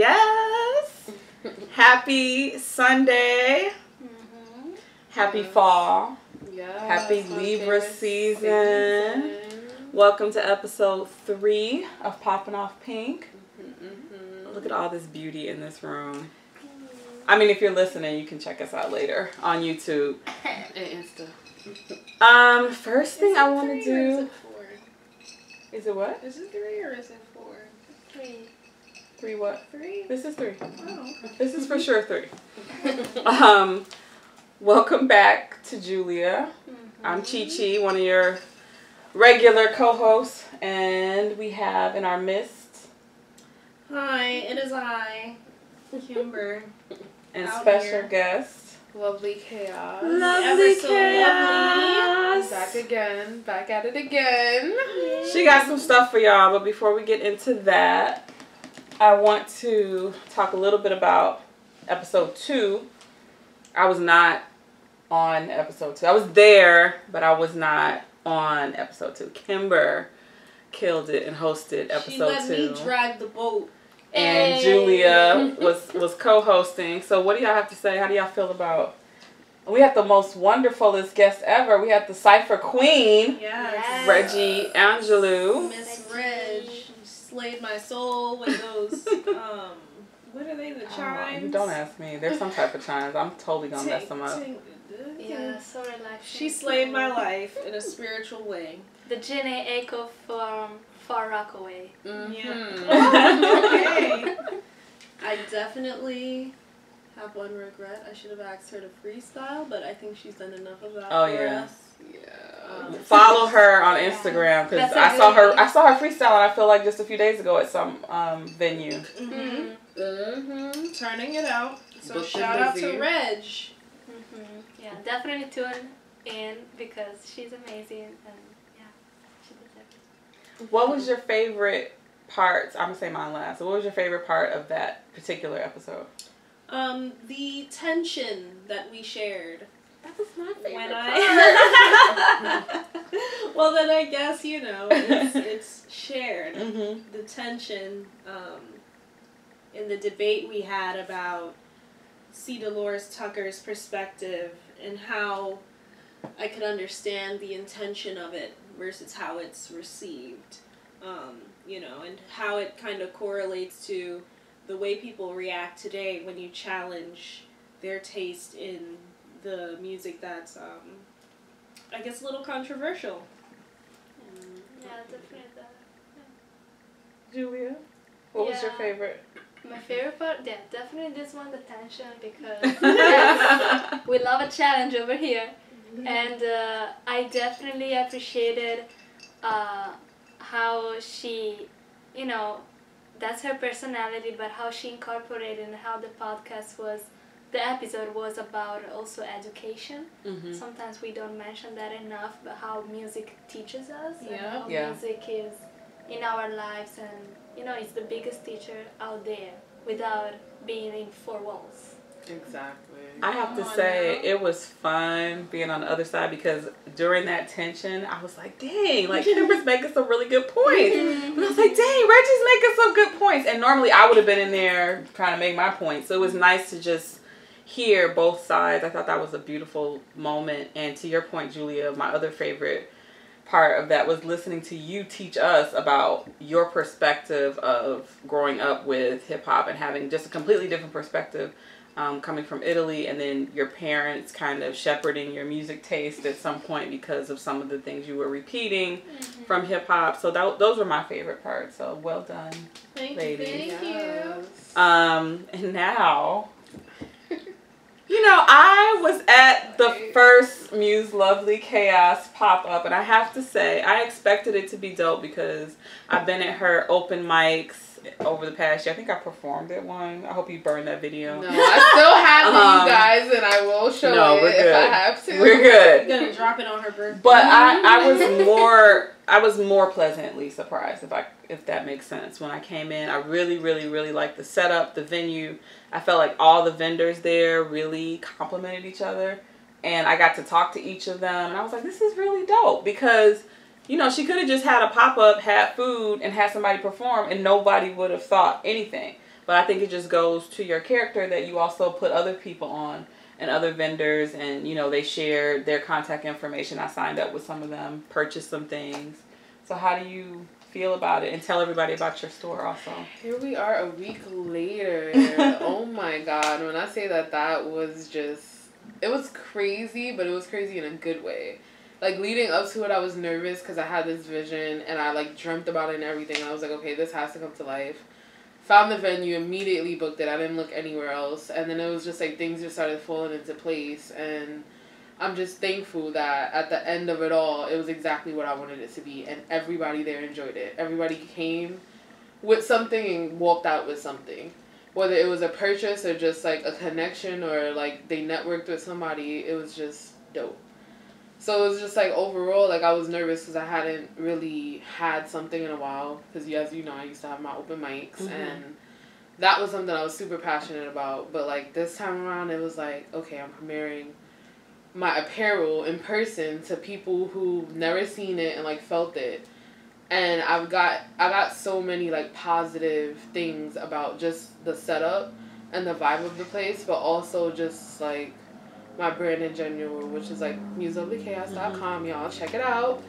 Yes. Happy Sunday. Mm-hmm. Happy fall. Yes. Happy Libra season. Welcome to episode 3 of Poppin Off Pink. Mm-hmm, mm-hmm. Look at all this beauty in this room. I mean, if you're listening, you can check us out later on YouTube and Insta. First thing I want to do. Is it what? Is it 3 or is it 4? 3. 3 what? 3. This is 3. Oh. This is for sure 3. Welcome back to Julia. Mm-hmm. I'm Chi-Chi, one of your regular co-hosts, and we have in our midst. Hi, it is I, Kimber, and special guest, Lovely Chaos. Lovely Chaos. Lovely. Back at it again. Yay. She got some stuff for y'all, but before we get into that, I want to talk a little bit about episode 2. I was not on episode 2. I was there, but I was not on episode 2. Kimber killed it and hosted episode 2. She let me drag the boat. And hey. Julia was co-hosting. So what do y'all have to say? How do y'all feel about? We had the most wonderfulest guest ever. We had the Cypher Queen, yes. Reggie Angelou. Miss Reg slayed my soul with those. What are they? The chimes? Don't ask me. There's some type of chimes. I'm totally gonna mess them up. Yeah, so relaxing. She slayed my life in a spiritual way. The Jenny Echo from Far Rockaway. Mm-hmm. Yeah. Oh, okay. I definitely have one regret. I should have asked her to freestyle, but I think she's done enough of that for us. Yeah. Follow her on Instagram because I saw her freestyle and I feel like just a few days ago at some venue. Mm-hmm. Mm-hmm. Turning it out. So shout out to Reg. Mm-hmm. Yeah, definitely tune in because she's amazing and she does everything. What was your favorite part? I'm gonna say mine last. So what was your favorite part of that particular episode? The tension that we shared. That was my favorite part. Well, then I guess it's shared. Mm-hmm. The tension in the debate we had about. See Dolores Tucker's perspective and how I could understand the intention of it versus how it's received, and how it kind of correlates to the way people react today when you challenge their taste in the music that's, I guess, a little controversial. Yeah, definitely that. Yeah. Julia, what was your favorite? My favorite part? Yeah, definitely this one, the tension, because we love a challenge over here. Mm-hmm. And I definitely appreciated how she, that's her personality, but how she incorporated and how the episode was about also education. Mm-hmm. Sometimes we don't mention that enough, but how music teaches us and how music is in our lives and it's the biggest teacher out there without being in 4 walls. Exactly. I have to say it was fun being on the other side because during that tension, I was like, dang, like Kimber's making some really good points. And I was like, dang, Reggie's making some good points. And normally I would have been in there trying to make my point. So it was nice to just hear both sides. I thought that was a beautiful moment. And to your point, Julia, my other favorite part of that was listening to you teach us about your perspective of growing up with hip-hop and having just a completely different perspective coming from Italy, and then your parents kind of shepherding your music taste at some point because of some of the things you were repeating from hip-hop. So those were my favorite parts. So well done, ladies. Thank you. And now... I was at the first Muse Lovely Chaos pop-up, and I have to say, I expected it to be dope because I've been at her open mics over the past year. I think I performed at one. I hope you burned that video. No, I still have you guys, and I will show it if I have to. We're good. I'm going to drop it on her birthday. But I was more pleasantly surprised, if that makes sense. When I came in, I really, really, really liked the setup, the venue. I felt like all the vendors there really complimented each other. And I got to talk to each of them. And I was like, this is really dope. Because, she could have just had a pop-up, had food, and had somebody perform. And nobody would have thought anything. But I think it just goes to your character that you also put other people on and other vendors, and you know, they share their contact information. I signed up with some of them, purchased some things. So how do you feel about it? And tell everybody about your store also. Here we are a week later. Oh my God. When I say that, that was just, it was crazy, but it was crazy in a good way. Like, leading up to it, I was nervous because I had this vision and I like dreamt about it and everything. And I was like, okay, this has to come to life. Found the venue, immediately booked it. I didn't look anywhere else. And then it was just like things just started falling into place. And I'm just thankful that at the end of it all, it was exactly what I wanted it to be. And everybody there enjoyed it. Everybody came with something and walked out with something. Whether it was a purchase or just like a connection or like they networked with somebody, it was just dope. So it was just like overall, like I was nervous because I hadn't really had something in a while. Because as you know, I used to have my open mics, mm-hmm. and that was something I was super passionate about. But like this time around, it was like, okay, I'm premiering my apparel in person to people who've never seen it and like felt it. And I got so many like positive things about just the setup and the vibe of the place, but also just like my brand in general, which is like MuseLovelyChaos.com. Y'all check it out.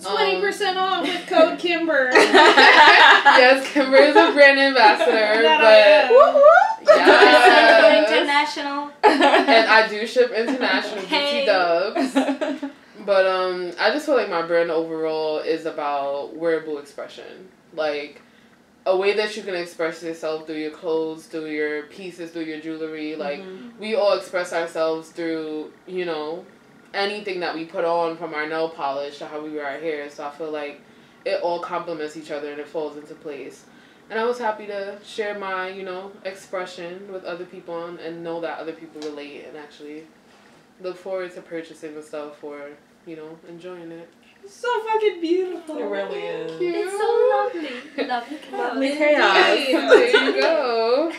20% off with code Kimber. Yes, Kimber is a brand ambassador. But yes. International. And I do ship international BT dubs. But I just feel like my brand overall is about wearable expression. Like a way that you can express yourself through your clothes, through your pieces, through your jewelry. Like, mm-hmm. we all express ourselves through, you know, anything that we put on, from our nail polish to how we wear our hair. So I feel like it all complements each other and it falls into place. And I was happy to share my, you know, expression with other people and know that other people relate and actually look forward to purchasing the stuff or, you know, enjoying it. It's so fucking beautiful. It really is. Cute. It's so lovely. Lovely chaos. Lovely chaos. There you go.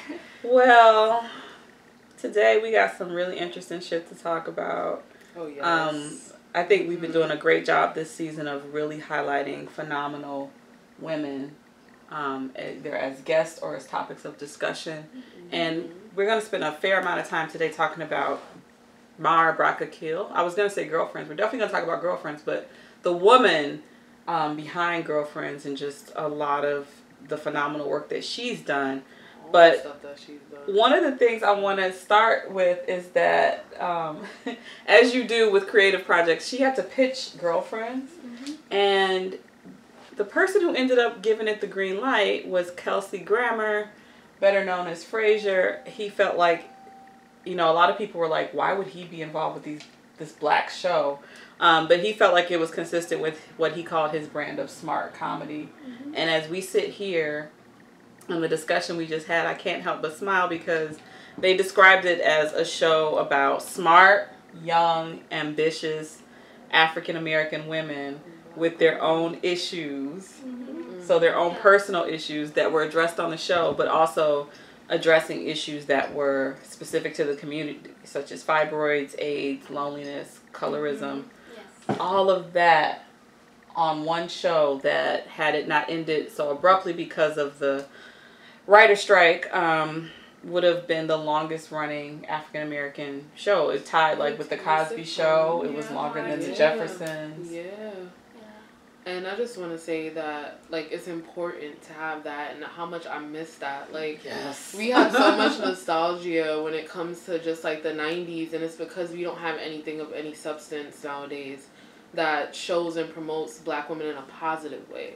Well, today we got some really interesting shit to talk about. Oh, yes. I think we've been doing a great job this season of really highlighting phenomenal women, either as guests or as topics of discussion. Mm-hmm. And we're going to spend a fair amount of time today talking about Mara Brock Akil. I was going to say Girlfriends. We're definitely going to talk about Girlfriends, but the woman behind Girlfriends and just a lot of the phenomenal work that she's done. One of the things I want to start with is that, as you do with creative projects, she had to pitch Girlfriends. Mm-hmm. And the person who ended up giving it the green light was Kelsey Grammer, better known as Frasier. He felt like, you know, a lot of people were like, why would he be involved with this black show? But he felt like it was consistent with what he called his brand of smart comedy. Mm-hmm. And as we sit here in the discussion we just had, I can't help but smile because they described it as a show about smart, young, ambitious African-American women with their own issues. Mm-hmm. So their own personal issues that were addressed on the show, but also addressing issues that were specific to the community, such as fibroids, AIDS, loneliness, colorism, yes. all of that on one show that, had it not ended so abruptly because of the writer strike, would have been the longest running African American show. It tied like with the Cosby Show. It was longer than the Jeffersons. Yeah. And I just want to say that, like, it's important to have that and how much I miss that. Like, yes. we have so much nostalgia when it comes to just, like, the 90s, and it's because we don't have anything of any substance nowadays that shows and promotes black women in a positive way.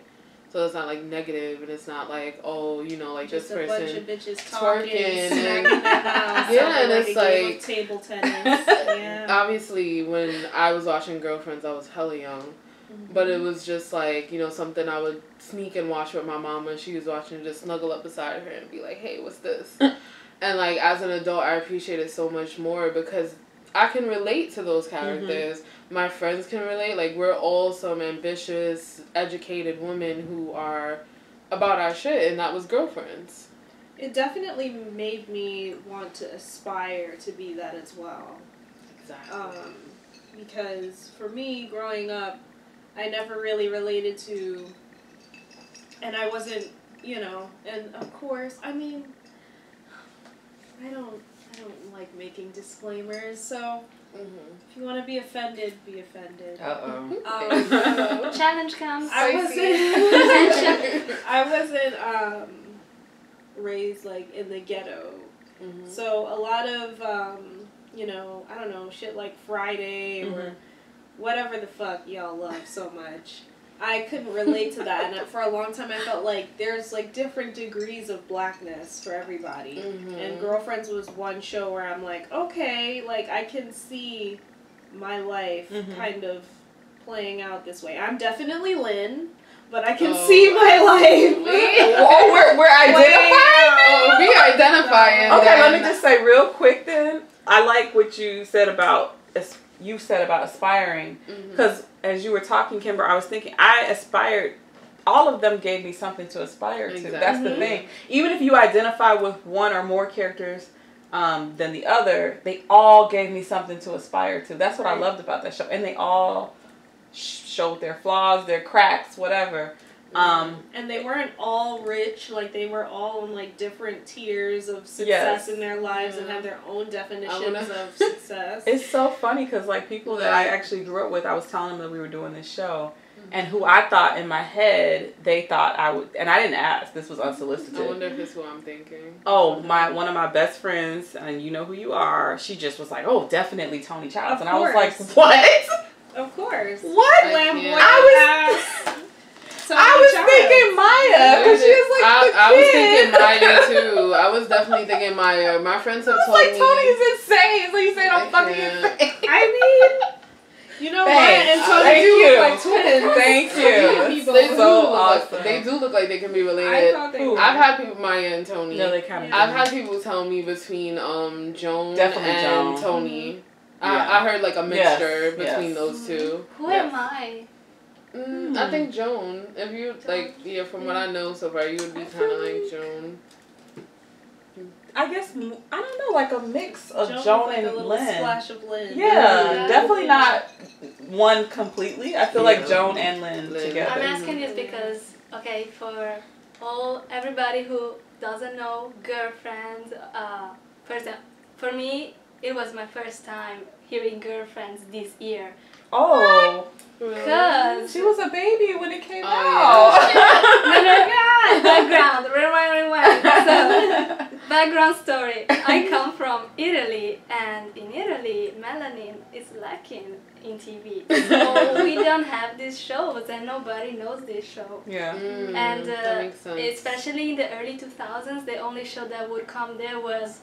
So it's not, like, negative, and it's not, like, oh, you know, like, just this person twerking. And, yeah, and it's, like, table tennis. Yeah. Obviously, when I was watching Girlfriends, I was hella young. Mm-hmm. But it was just like, you know, something I would sneak and watch with my mom when she was watching, just snuggle up beside her and be like, hey, what's this? And like, as an adult, I appreciate it so much more because I can relate to those characters. Mm-hmm. My friends can relate. Like, we're all some ambitious, educated women who are about our shit, and that was Girlfriends. It definitely made me want to aspire to be that as well. Exactly. Because for me, growing up, I never really related to, and I wasn't, you know, and of course, I mean, I don't like making disclaimers, so if you want to be offended, be offended. Challenge comes. I wasn't raised like in the ghetto, so a lot of you know, I don't know, shit like Friday or whatever the fuck y'all love so much. I couldn't relate to that, and for a long time I felt like there's like different degrees of blackness for everybody, and Girlfriends was one show where I'm like, okay, like I can see my life kind of playing out this way. I'm definitely Lynn, but I can see my life. Oh, we're identifying. We identifying. Okay, then. Let me just say real quick then, I like what you said about aspiring, because as you were talking, Kimber, I was thinking I aspired, all of them gave me something to aspire to. That's the thing. Even if you identify with one or more characters than the other, they all gave me something to aspire to. That's what I loved about that show. And they all showed their flaws, their cracks, whatever. And they weren't all rich, like they were all in like different tiers of success in their lives and have their own definitions of success. It's so funny because like people that I actually grew up with, I was telling them that we were doing this show and who I thought in my head they thought I would, and I didn't ask, this was unsolicited. I wonder if this is what I'm thinking. Oh, one of my best friends, and you know who you are, she just was like, oh, definitely Toni Childs, and I was like, what? Of course. What? I was... thinking Maya, because she was like I was thinking Maya too. I was definitely thinking Maya. My friends have told me. I was like, Tony's insane. So you said I'm fucking insane. I mean, you know what? And Toni do look like twins. Thank you. They do look awesome. They do look like they can be related. I've had people, Maya and Toni. No, they kind of. I've had people tell me between Joan and Toni. I heard like a mixture between those two. Who am I? I think Joan. If you like, yeah, from what I know so far, you would be kind of like Joan. I guess I don't know, like a mix of Joan and like a Lynn. Splash of Lynn. Yeah, definitely not one completely. I feel like Joan and Lynn together. I'm asking this because for everybody who doesn't know Girlfriends, for me it was my first time hearing Girlfriends this year. Oh. Because she was a baby when it came out. Yeah. Background story. I come from Italy, and in Italy, melanin is lacking in TV. So we don't have these shows, and nobody knows this show. Yeah. And that makes sense. Especially in the early 2000s, the only show that would come there was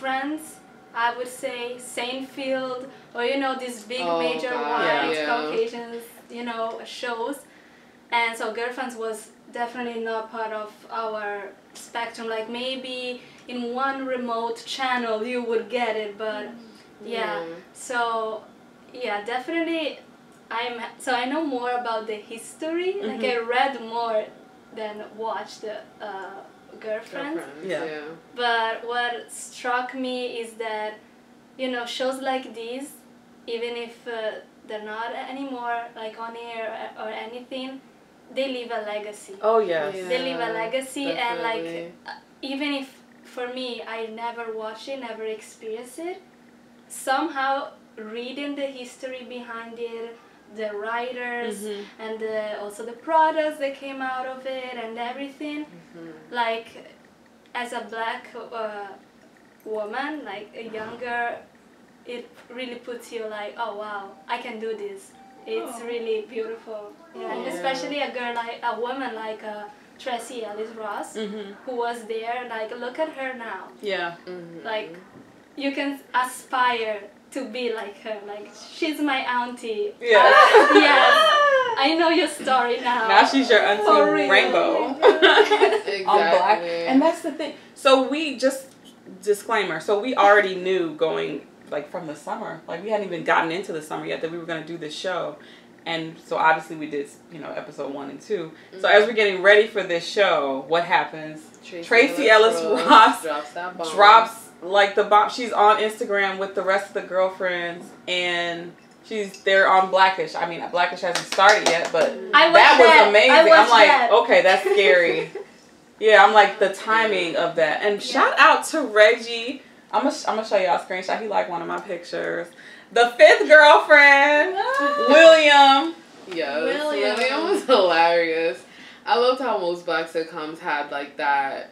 Friends. I would say Seinfeld, or you know, these big major white Caucasian, you know, shows. And so Girlfriends was definitely not part of our spectrum. Like maybe in one remote channel you would get it, but so definitely I know more about the history. Like I read more than watched Girlfriends. But what struck me is that, you know, shows like these, even if they're not anymore like on air or anything, they leave a legacy. They leave a legacy, definitely. And like even if for me I never watched it, never experienced it, somehow reading the history behind it, the writers and also the products that came out of it and everything, like as a black woman, like a young girl, it really puts you like, oh wow, I can do this. It's really beautiful. And especially a woman like Tracee Ellis Ross, who was there, like look at her now. Like you can aspire to be like her, like she's my auntie. I know your story now. Now she's your auntie Rainbow. Exactly. On Black, and that's the thing. So we just disclaimer. So we already knew going like from the summer, like we hadn't even gotten into the summer yet that we were going to do this show, and so obviously we did, you know, episode 1 and 2. So as we're getting ready for this show, what happens? Tracee Ellis Ross drops like the bomb. She's on Instagram with the rest of the girlfriends, and they're on Black-ish. I mean, Black-ish hasn't started yet, but that was amazing. I'm like, okay, that's scary. Yeah, I'm like the timing of that. And shout out to Reggie. I'm gonna show y'all a screenshot. He liked one of my pictures. The fifth girlfriend, William. Yes, William was hilarious. I loved how most black sitcoms had like that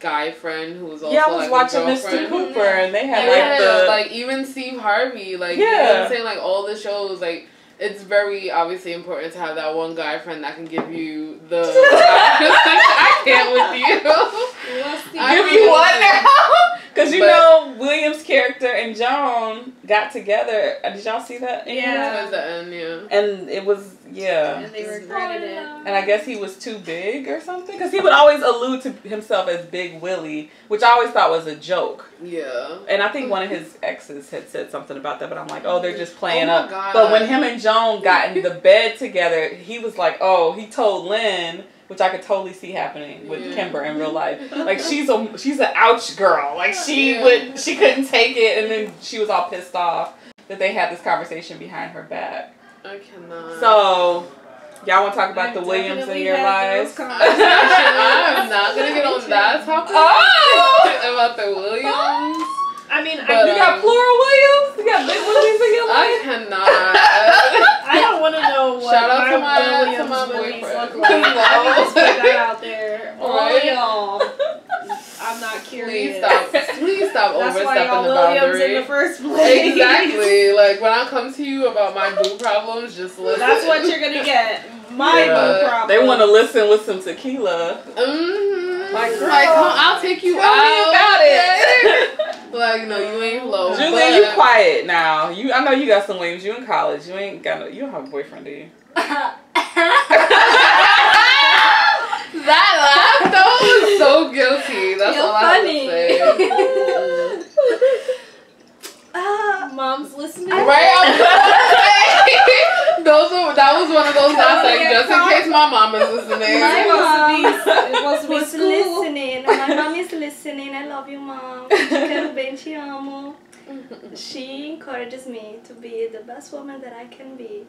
guy friend who was also like a girlfriend. Yeah, I was watching Mr. Cooper and they had like even Steve Harvey, like you know what I'm saying, like all the shows, like it's very obviously important to have that one guy friend that can give you the I can't with you. Give you what now? Because you know William's character and Joan got together. Did y'all see that? Yeah. The end, yeah. And it was and they regretted it. And I guess he was too big or something. Because he would always allude to himself as Big Willie, which I always thought was a joke. Yeah. And I think one of his exes had said something about that, but I'm like, oh, they're just playing up. God. But when him and Joan got in the bed together, he was like, oh, he told Lynn. Which I could totally see happening with Kimber in real life. Like she's an ouch girl. Like she couldn't take it, and then she was all pissed off that they had this conversation behind her back. I cannot. So y'all want to talk about the Williams in your lives? I'm not gonna get on that topic about the Williams. I mean, you got plural Williams. You got big Williams in your life. I cannot. I don't want to know what my boyfriend look like. I just put that out there. Y'all. I'm not curious. Please stop overstepping the boundary. In the first place. Exactly. Like, when I come to you about my boo problems, just listen. That's what you're going to get. My boo problems. They want to listen with some tequila. Mm-hmm. Like, I'll take you out. Tell me about it. Like, no, you ain't low. Julie, you quiet now. I know you got some waves. You in college. You ain't got you don't have a boyfriend, do you? That laugh though was so guilty. That's all funny. I have to say. Mom's listening. Right? I was gonna say, that was one of those last, like, just in case my mom is listening. My mom was listening. My mom is listening. I love you, Mom. She encourages me to be the best woman that I can be.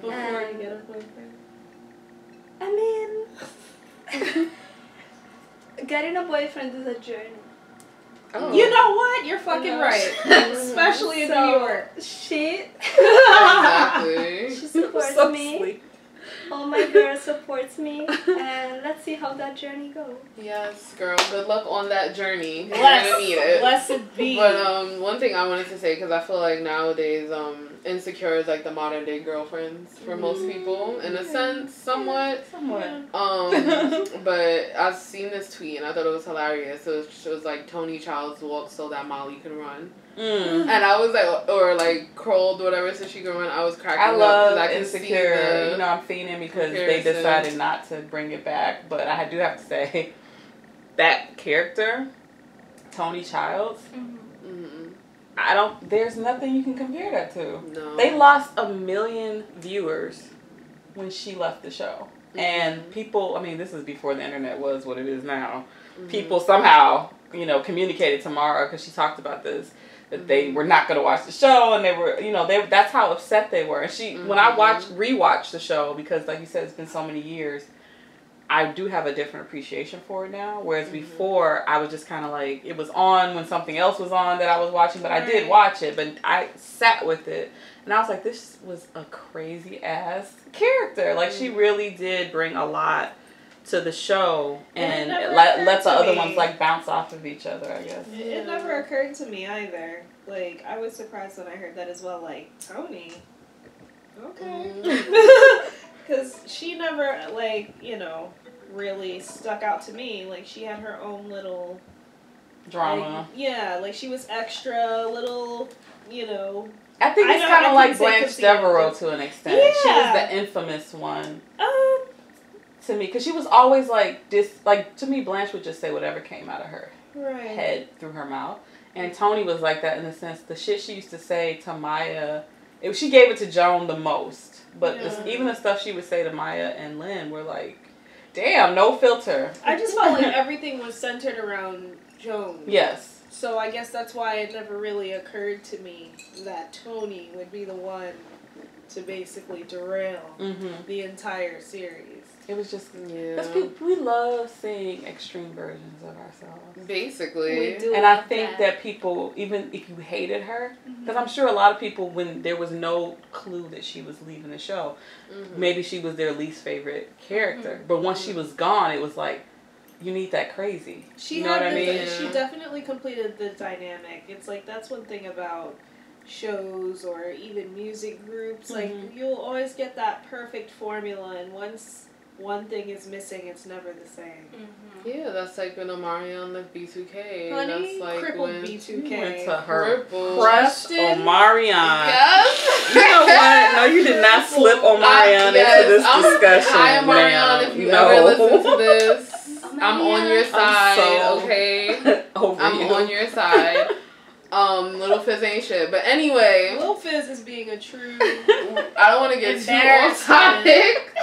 Before you get a boyfriend. I mean, getting a boyfriend is a journey. Oh. You know what? You're fucking right. Especially in New York. Shit. Exactly. She supports me. Sweet. All my girl supports me. And let's see how that journey goes. Yes, girl. Good luck on that journey. Blessed be. But one thing I wanted to say, because I feel like nowadays Insecure is like the modern day Girlfriends for most people. In a sense, somewhat. But I've seen this tweet and I thought it was hilarious. It was like Toni Childs walked so that Molly could run. And I was like, or like crawled or whatever so she could run. I was cracking up because I can see the Insecure. You know, I'm fiending because they decided not to bring it back. But I do have to say, that character, Toni Childs, there's nothing you can compare that to. No. They lost 1 million viewers when she left the show. And people, I mean, this is before the internet was what it is now. People somehow, you know, communicated to Mara, because she talked about this, that they were not going to watch the show, and they were, you know, that's how upset they were. And she, when I rewatched the show, because like you said, it's been so many years, I do have a different appreciation for it now, whereas before I was just kind of like, it was on when something else was on that I was watching, but I did watch it, but I sat with it, and I was like, this was a crazy ass character. Like, she really did bring a lot to the show, and let the other ones like bounce off of each other, I guess. Yeah. It never occurred to me either. Like, I was surprised when I heard that as well, like, Toni. Okay. Because she never, like, you know, really stuck out to me. Like, she had her own little drama. Like, yeah, like, she was extra, little, you know. I think it's kind of like Blanche Devereaux to an extent. Yeah. She was the infamous one. To me, because she was always like this. Like, to me, Blanche would just say whatever came out of her head through her mouth, and Toni was like that in the sense the shit she used to say to Maya. She gave it to Joan the most, but even the stuff she would say to Maya and Lynn were like, damn, no filter. I just felt like everything was centered around Joan. Yes. So I guess that's why it never really occurred to me that Toni would be the one to basically derail the entire series. It was just, we love seeing extreme versions of ourselves. Basically. We do. And I think that people, even if you hated her, because I'm sure a lot of people, when there was no clue that she was leaving the show, maybe she was their least favorite character. But once she was gone, it was like, you need that crazy. You know what I mean? She definitely completed the dynamic. It's like, that's one thing about shows or even music groups. Like, you'll always get that perfect formula, and once one thing is missing, it's never the same. Yeah, that's like when Omarion left B2K. That's like crippled when B2K. Went to her crush Omarion. Yes. You know what? No, you did not slip Omarion into this discussion. Hi, Omarion, if you ever listen to this, I'm on your side, okay? I'm on your side. Little Fizz ain't shit. But anyway. Little Fizz is being a true... I don't want to get too off topic.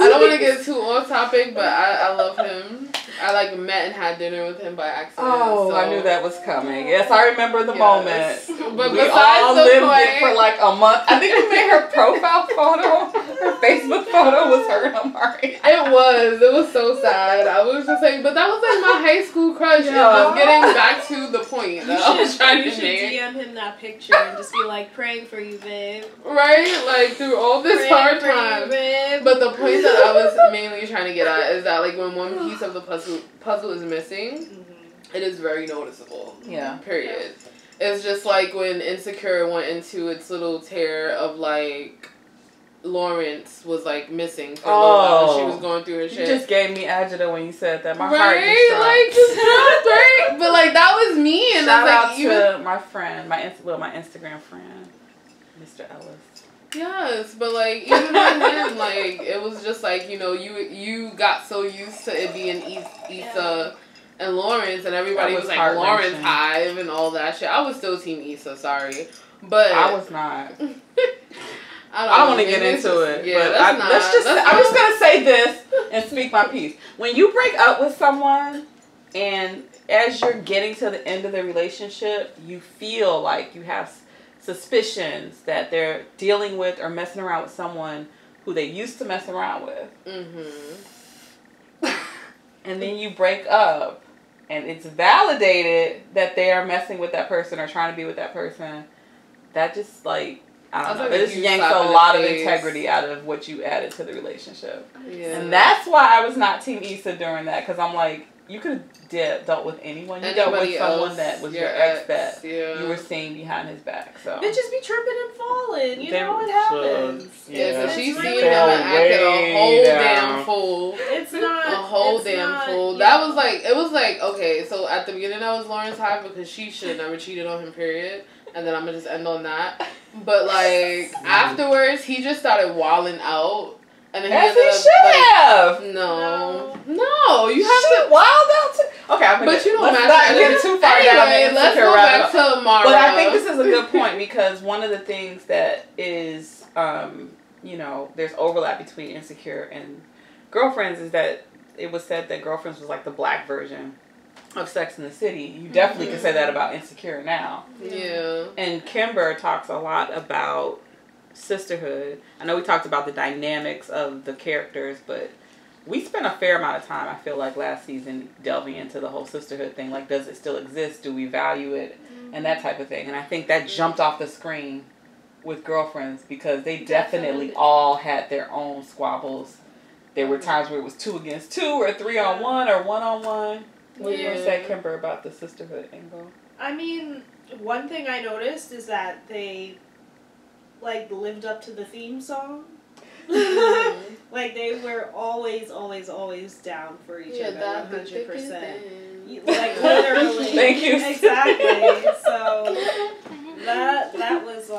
I don't want to get too off topic, but I love him. I like met and had dinner with him by accident. Oh, so. I knew that was coming. Yes, I remember the moment. But we all lived it for like a month. I think we made her profile photo. Her Facebook photo was her and Omarion. It was. It was so sad. I was just like, but that was like my high school crush. Yeah. I'm getting back to the point. You should DM him that picture and just be like, praying for you, babe. Right? Like through all this hard time. But the point that I was mainly trying to get at is that like when one piece of the puzzle is missing, it is very noticeable. Yeah. Period. Yeah. It's just like when Insecure went into its little tear of like Lawrence was like missing for a little while. She was going through her shit. You just gave me agita when you said that. My heart just dropped. Like just dropped, right? But like that was me. And shout out like, to my friend, my Instagram friend, Mr. Ellis. Yes, but like even with him, like it was just like, you know, you got so used to it being Issa and Lawrence, and everybody was like Lawrence Hive and all that shit. I was still team Issa, sorry, but I was not. I don't want to get into it. Yeah, but I'm just gonna say this and speak my piece. When you break up with someone, and as you're getting to the end of the relationship, you feel like you have suspicions that they're dealing with or messing around with someone who they used to mess around with. And then you break up and it's validated that they are messing with that person or trying to be with that person. That just like, I don't know. It just yanks a lot of integrity out of what you added to the relationship. Yeah. And that's why I was not team Issa during that, because I'm like, you could have dealt with anyone. You dealt with someone that was your ex that you were seeing behind his back. So bitches be tripping and falling. You know what happens. Yeah, so she's seen him and acted a whole damn fool. It's not a whole damn fool. That was like, it was like, okay, so at the beginning I was Lawrence High because she should have never cheated on him, period. And then I'm gonna just end on that. But like afterwards he just started wilding out. And then as he should have. No, you have to wild out too. Okay, but you don't match. Get too far down. Anyway, let's go back to Mara. But I think this is a good point, because one of the things that is, you know, there's overlap between Insecure and Girlfriends is that it was said that Girlfriends was like the black version of Sex and the City. You definitely can say that about Insecure now. Yeah. And Kimber talks a lot about sisterhood. I know we talked about the dynamics of the characters, but we spent a fair amount of time, I feel like, last season delving into the whole sisterhood thing. Like, does it still exist? Do we value it? And that type of thing. And I think that jumped off the screen with Girlfriends, because they definitely all had their own squabbles. There were times where it was 2 against 2 or 3 on 1 or 1 on 1. What do you want to say, Kimber, about the sisterhood angle? I mean, one thing I noticed is that they like lived up to the theme song. Like they were always down for each other, 100%. Like literally. Thank you. Exactly. So that was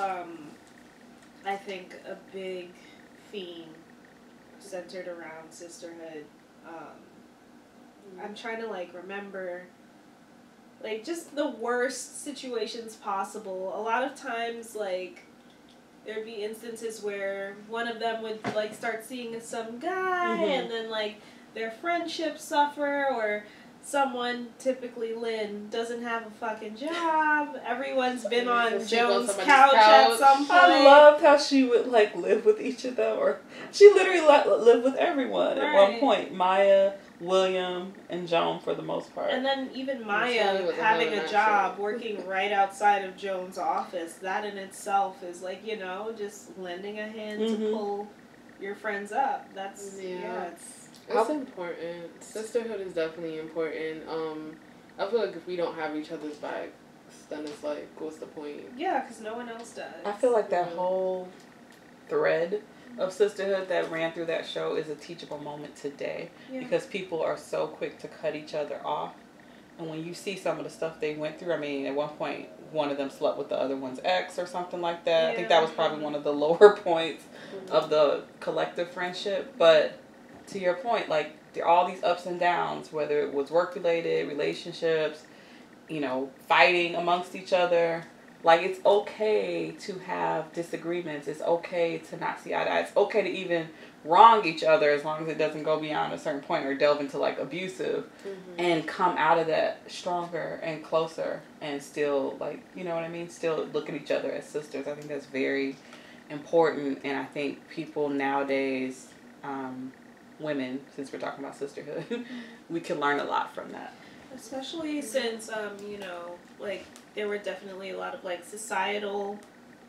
I think a big theme centered around sisterhood. I'm trying to like remember like just the worst situations possible. A lot of times like there'd be instances where one of them would like start seeing some guy and then like their friendship suffer, or someone, typically Lynn, doesn't have a fucking job. Everyone's been on Joan's couch at some point. I love how she would like live with each of them, or she literally lived with everyone at one point. Maya, William, and Joan for the most part. And then even Maya having a job, working right outside of Joan's office, that in itself is like, you know, just lending a hand to pull your friends up. That's, it's important. Sisterhood is definitely important. I feel like if we don't have each other's backs, then it's like, what's the point? Yeah, because no one else does. I feel like that whole thread of sisterhood that ran through that show is a teachable moment today, because people are so quick to cut each other off. And when you see some of the stuff they went through, I mean, at one point, one of them slept with the other one's ex or something like that. Yeah. I think that was probably one of the lower points of the collective friendship. But to your point, like, all these ups and downs, whether it was work-related, relationships, you know, fighting amongst each other. Like, it's okay to have disagreements. It's okay to not see eye to eye. It's okay to even wrong each other as long as it doesn't go beyond a certain point or delve into, like, abusive and come out of that stronger and closer and still, like, you know what I mean? Still look at each other as sisters. I think that's very important, and I think people nowadays, women, since we're talking about sisterhood, we can learn a lot from that. Especially since, you know, like, there were definitely a lot of, like, societal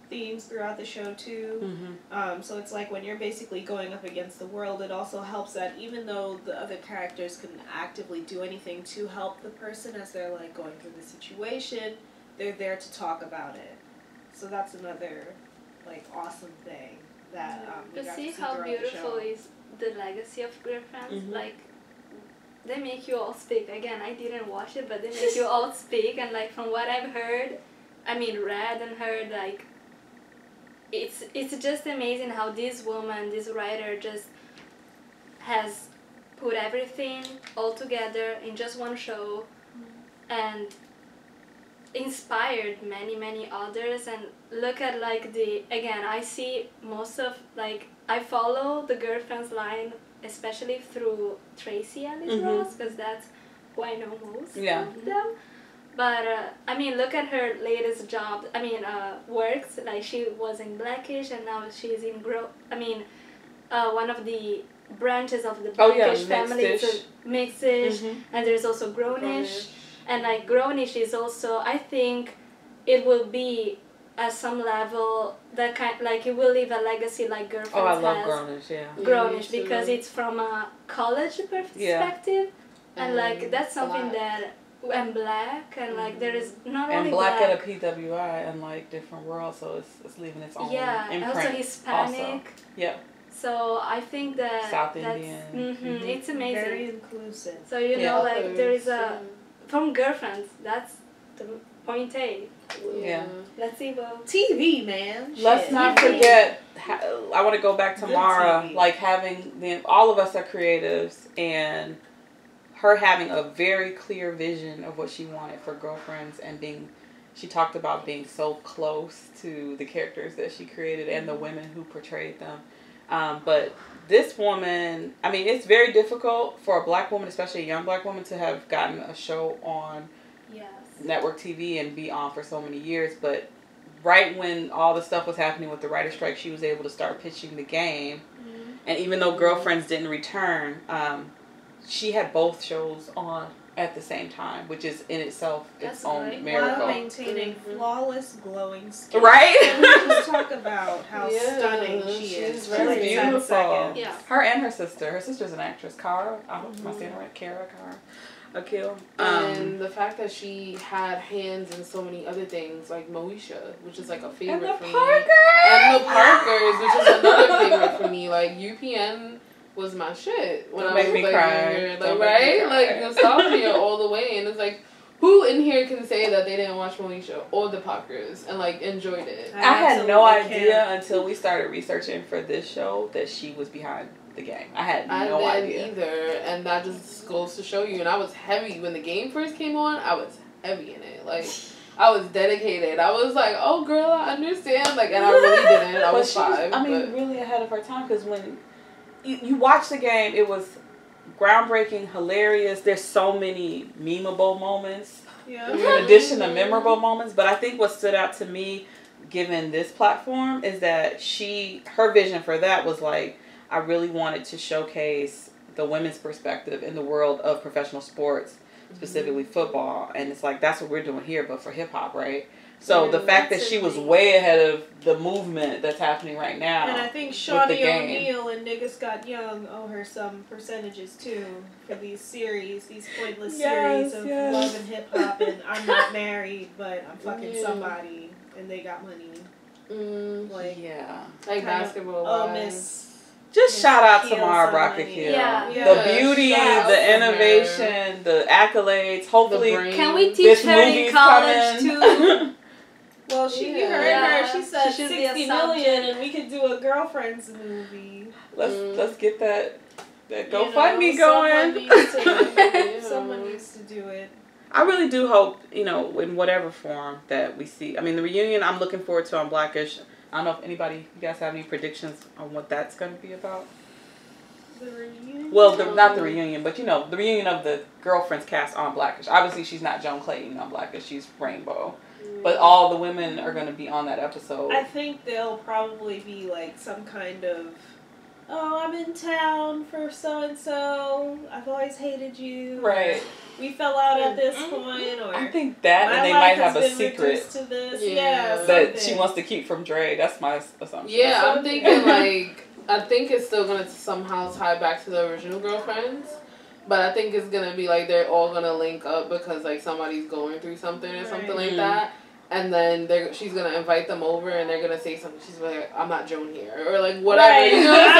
themes throughout the show, too. So it's like when you're basically going up against the world, it also helps that even though the other characters couldn't actively do anything to help the person as they're, like, going through the situation, they're there to talk about it. So that's another, like, awesome thing that we got to see how beautiful is the legacy of Girlfriends, like, they make you all speak. Again, I didn't watch it, but they make you all speak. And, like, from what I've heard, I mean, read and heard, like, it's just amazing how this woman, this writer, just has put everything all together in just one show and inspired many, many others. And look at, like, the, again, I see most of, like, I follow the Girlfriends line, especially through Tracee Ellis Ross, because that's who I know most of them. But, I mean, look at her latest job, I mean, works, like she was in Black-ish and now she's in, one of the branches of the Black-ish family, is Mix-ish, and there's also Grownish, and like Grownish is also, I think it will be at some level, that kind, like, it will leave a legacy like Girlfriends has. Oh, I love Grownish, Grownish, because it's from a college perspective, and, like, that's something that, and Black, and, like, there is not only Black. And Black at a PWI, and, like, different world, so it's leaving its own imprint. Yeah, also Hispanic. So, I think that South Indian. It's amazing. Very inclusive. So, you know, like, there is a, from Girlfriends, that's the point A. Let's see, well, TV, man. Let's not forget. I want to go back to Mara, like having them. All of us are creatives, and her having a very clear vision of what she wanted for Girlfriends, and being, she talked about being so close to the characters that she created and the women who portrayed them. But this woman, I mean, it's very difficult for a Black woman, especially a young Black woman, to have gotten a show on. Network TV and be on for so many years, but right when all the stuff was happening with the writer's strike, she was able to start pitching The Game. And even though Girlfriends didn't return, she had both shows on at the same time, which is in itself its own miracle. While maintaining flawless, glowing skin. Right? And we just talk about how stunning she is. She's really beautiful. Her and her sister. Her sister's an actress, Cara. I don't know if I'm saying it right. Cara. Akil. And the fact that she had hands in so many other things, like Moesha, which is like a favorite for me. And the Parkers, which is another favorite for me. Like, UPN was my shit when I was like younger. Like, right? Like, nostalgia all the way. And it's like, who in here can say that they didn't watch Moesha or the Parkers and, like, enjoyed it? I had no idea until we started researching for this show that she was behind The Game. I had no idea either, and that just goes to show you. And I was heavy when The Game first came on. I was heavy in it. Like, I was dedicated. I was like, "Oh, girl, I understand." Like, and I really didn't. I was 5. I mean, really ahead of her time, because when you watch The Game, it was groundbreaking, hilarious. There's so many memeable moments, yeah, in addition to memorable moments. But I think what stood out to me, given this platform, is that her vision for that was like, I really wanted to showcase the women's perspective in the world of professional sports, specifically football. And it's like, that's what we're doing here, but for hip hop, right? So the fact that she was way ahead of the movement that's happening right now. And I think Shawnee O'Neal and Niggas Got Young owe her some percentages too for these series, these pointless series of love and hip hop and I'm not married, but I'm fucking somebody and they got money. Like basketball. Oh, Just shout out to Mara Brock Akil. The beauty, the innovation, the accolades. Hopefully, can we teach her in college too? Well, she said she 60 million, and we could do a Girlfriends movie. Let's get that GoFundMe going. Someone needs to do it. I really do hope, in whatever form that we see. I mean, the reunion I'm looking forward to on Black-ish. I don't know if you guys have any predictions on what that's going to be about? The reunion? Well, not the reunion, but the reunion of the Girlfriends cast on Black-ish. Obviously, she's not Joan Clayton on Black-ish. She's Rainbow. Mm. But all the women are going to be on that episode. I think they'll probably be like some kind of, oh, I'm in town for so-and-so. I've always hated you. Right. We fell out at this point. Or I think that, and they might have a secret to this. Yeah, that she wants to keep from Dre. That's my assumption. Yeah, I'm thinking I think it's still going to somehow tie back to the original Girlfriends. But I think it's going to be they're all going to link up because somebody's going through something or something like that. And then she's going to invite them over and they're going to say something. She's like, I'm not Joan here. Or whatever. Right. You know what I'm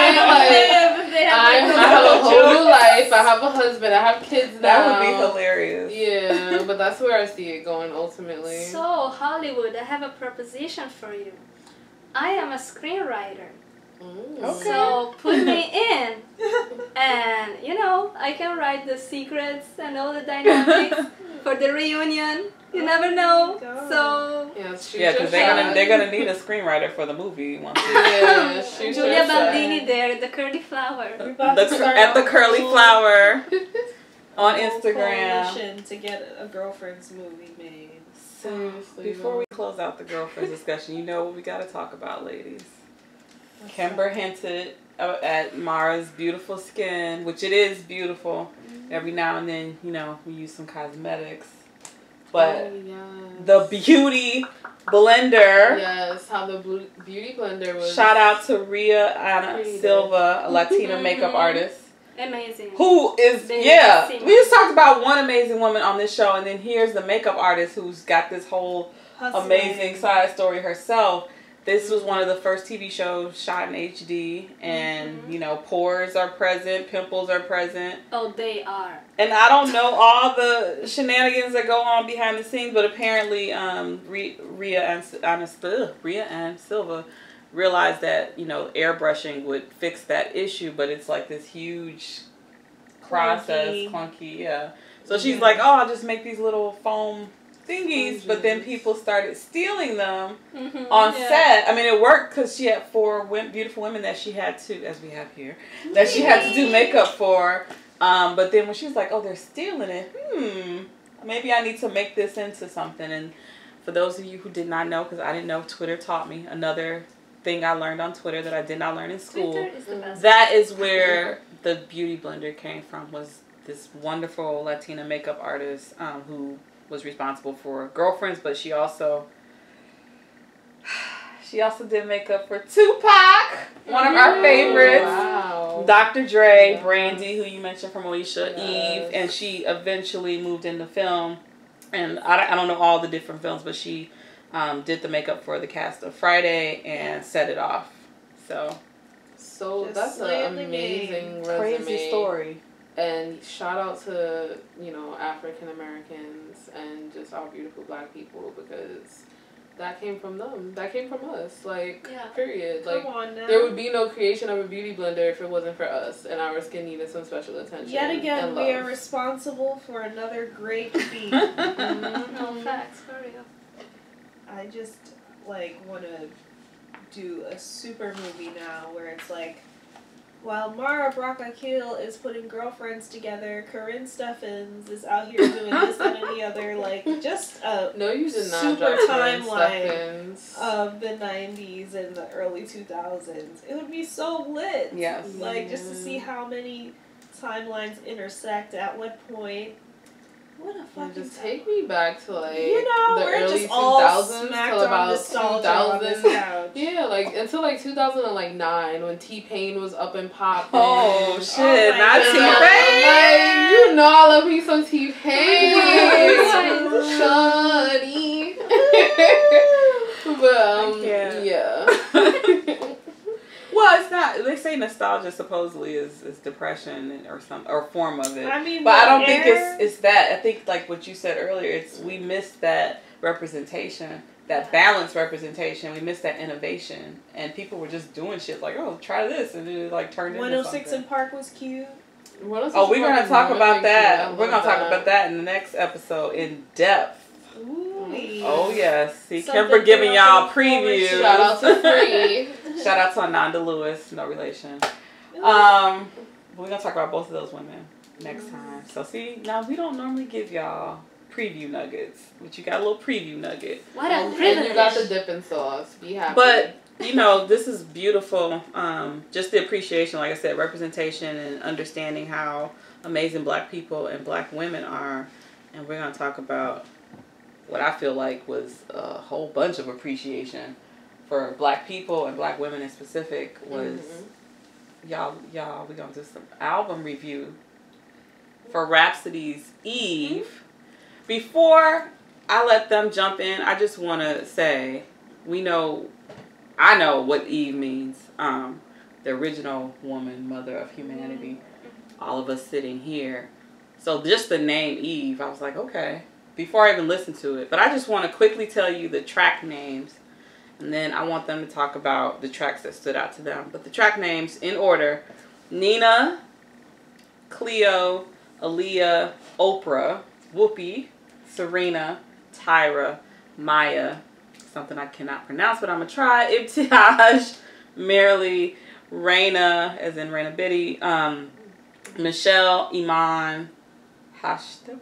saying? I have a whole life. I have a husband. I have kids now. That would be hilarious. Yeah, but that's where I see it going ultimately. So, Hollywood, I have a proposition for you. I am a screenwriter. Ooh. Okay. So, put me in. And, I can write the secrets and all the dynamics for the reunion. You never know, so... Yeah, because they're gonna need a screenwriter for the movie once again. Julia Baldini there at the Curly Flower. At the Curly Flower on Instagram. To get a Girlfriends movie made. Seriously. Before we close out the Girlfriends discussion, you know what we gotta talk about, ladies. Kimber hinted at Mara's beautiful skin, which it is beautiful. Every now and then, we use some cosmetics. But the Beauty Blender. Yes, how the Beauty Blender was. Shout out to Rea Ann Silva, a Latina makeup artist. Amazing. Who is, we just talked about one amazing woman on this show, and then here's the makeup artist who's got this whole amazing side story herself. This was one of the first TV shows shot in HD, and, pores are present, pimples are present. Oh, they are. And I don't know all the shenanigans that go on behind the scenes, but apparently Rea Ann Silva realized that, airbrushing would fix that issue, but it's like this huge process, clunky, So she's like, oh, I'll just make these little foam thingies, but then people started stealing them on set. I mean, it worked because she had 4 beautiful women that she had to, as we have here, that she had to do makeup for. But then when she was like, oh, they're stealing it, maybe I need to make this into something. And for those of you who did not know, because I didn't know, Twitter taught me another thing I learned on Twitter that I did not learn in school. Is the best. That is where the Beauty Blender came from, was this wonderful Latina makeup artist who was responsible for Girlfriends, but she also did makeup for Tupac, one of our favorites, Dr. Dre, Brandy, who you mentioned from Moesha, Eve, and she eventually moved into film. And I don't know all the different films, but she did the makeup for the cast of Friday and Set It Off. So that's an amazing resume. Crazy story. And shout out to, African Americans and just our beautiful Black people, because that came from them. That came from us. Period. There would be no creation of a Beauty Blender if it wasn't for us and our skin needed some special attention. Yet again, we are responsible for another great feat. No facts, for real. I just, want to do a super movie now where it's While Mara Brock Akil is putting Girlfriends together, Corinne Steffens is out here doing this, that, and the other. Like, just a super timeline of the 90s and the early 2000s. It would be so lit. Yes. Like, just to see how many timelines intersect at what point. What a fucking just take me back to, like, you know, the early 2000s till about 2000. Yeah, like, until, like, 2009 when T-Pain was up and popping. Oh, shit. Oh, not T-Pain. Like, you know I love me some T-Pain. Shawty. But, yeah. Well, it's not. They say nostalgia supposedly is depression or some or form of it. I mean, but I don't think it's that. I think like what you said earlier. It's we missed that representation, that balanced representation. We missed that innovation, and people were just doing shit like, oh, try this, and it like turned into 106 and Park was cute. Oh, we're gonna talk about that. We're gonna talk about that in the next episode in depth. Ooh. Oh yes, see, Kimber giving y'all previews. Shout out to Free. Shout out to Ananda Lewis, no relation. We're gonna talk about both of those women next time. So see, now we don't normally give y'all preview nuggets, but you got a little preview nugget. What a privilege! You got the dipping sauce. Be happy. But you know, this is beautiful. Just the appreciation, like I said, representation and understanding how amazing Black people and Black women are, and we're gonna talk about what I feel like was a whole bunch of appreciation for Black people and Black women in specific. Was y'all we gonna do some album review for Rapsody's Eve. Before I let them jump in, I just want to say I know what Eve means. The original woman, mother of humanity, all of us sitting here. So just the name Eve, I was like, okay, before I even listened to it. But I just want to quickly tell you the track names, and then I want them to talk about the tracks that stood out to them. But the track names in order: Nina, Cleo, Aaliyah, Oprah, Whoopi, Serena, Tyra, Maya, something I cannot pronounce but I'm gonna try, Ibtiaj, Merely, Raina, as in Raina Biddy, Michelle, Iman, Hashtipsa,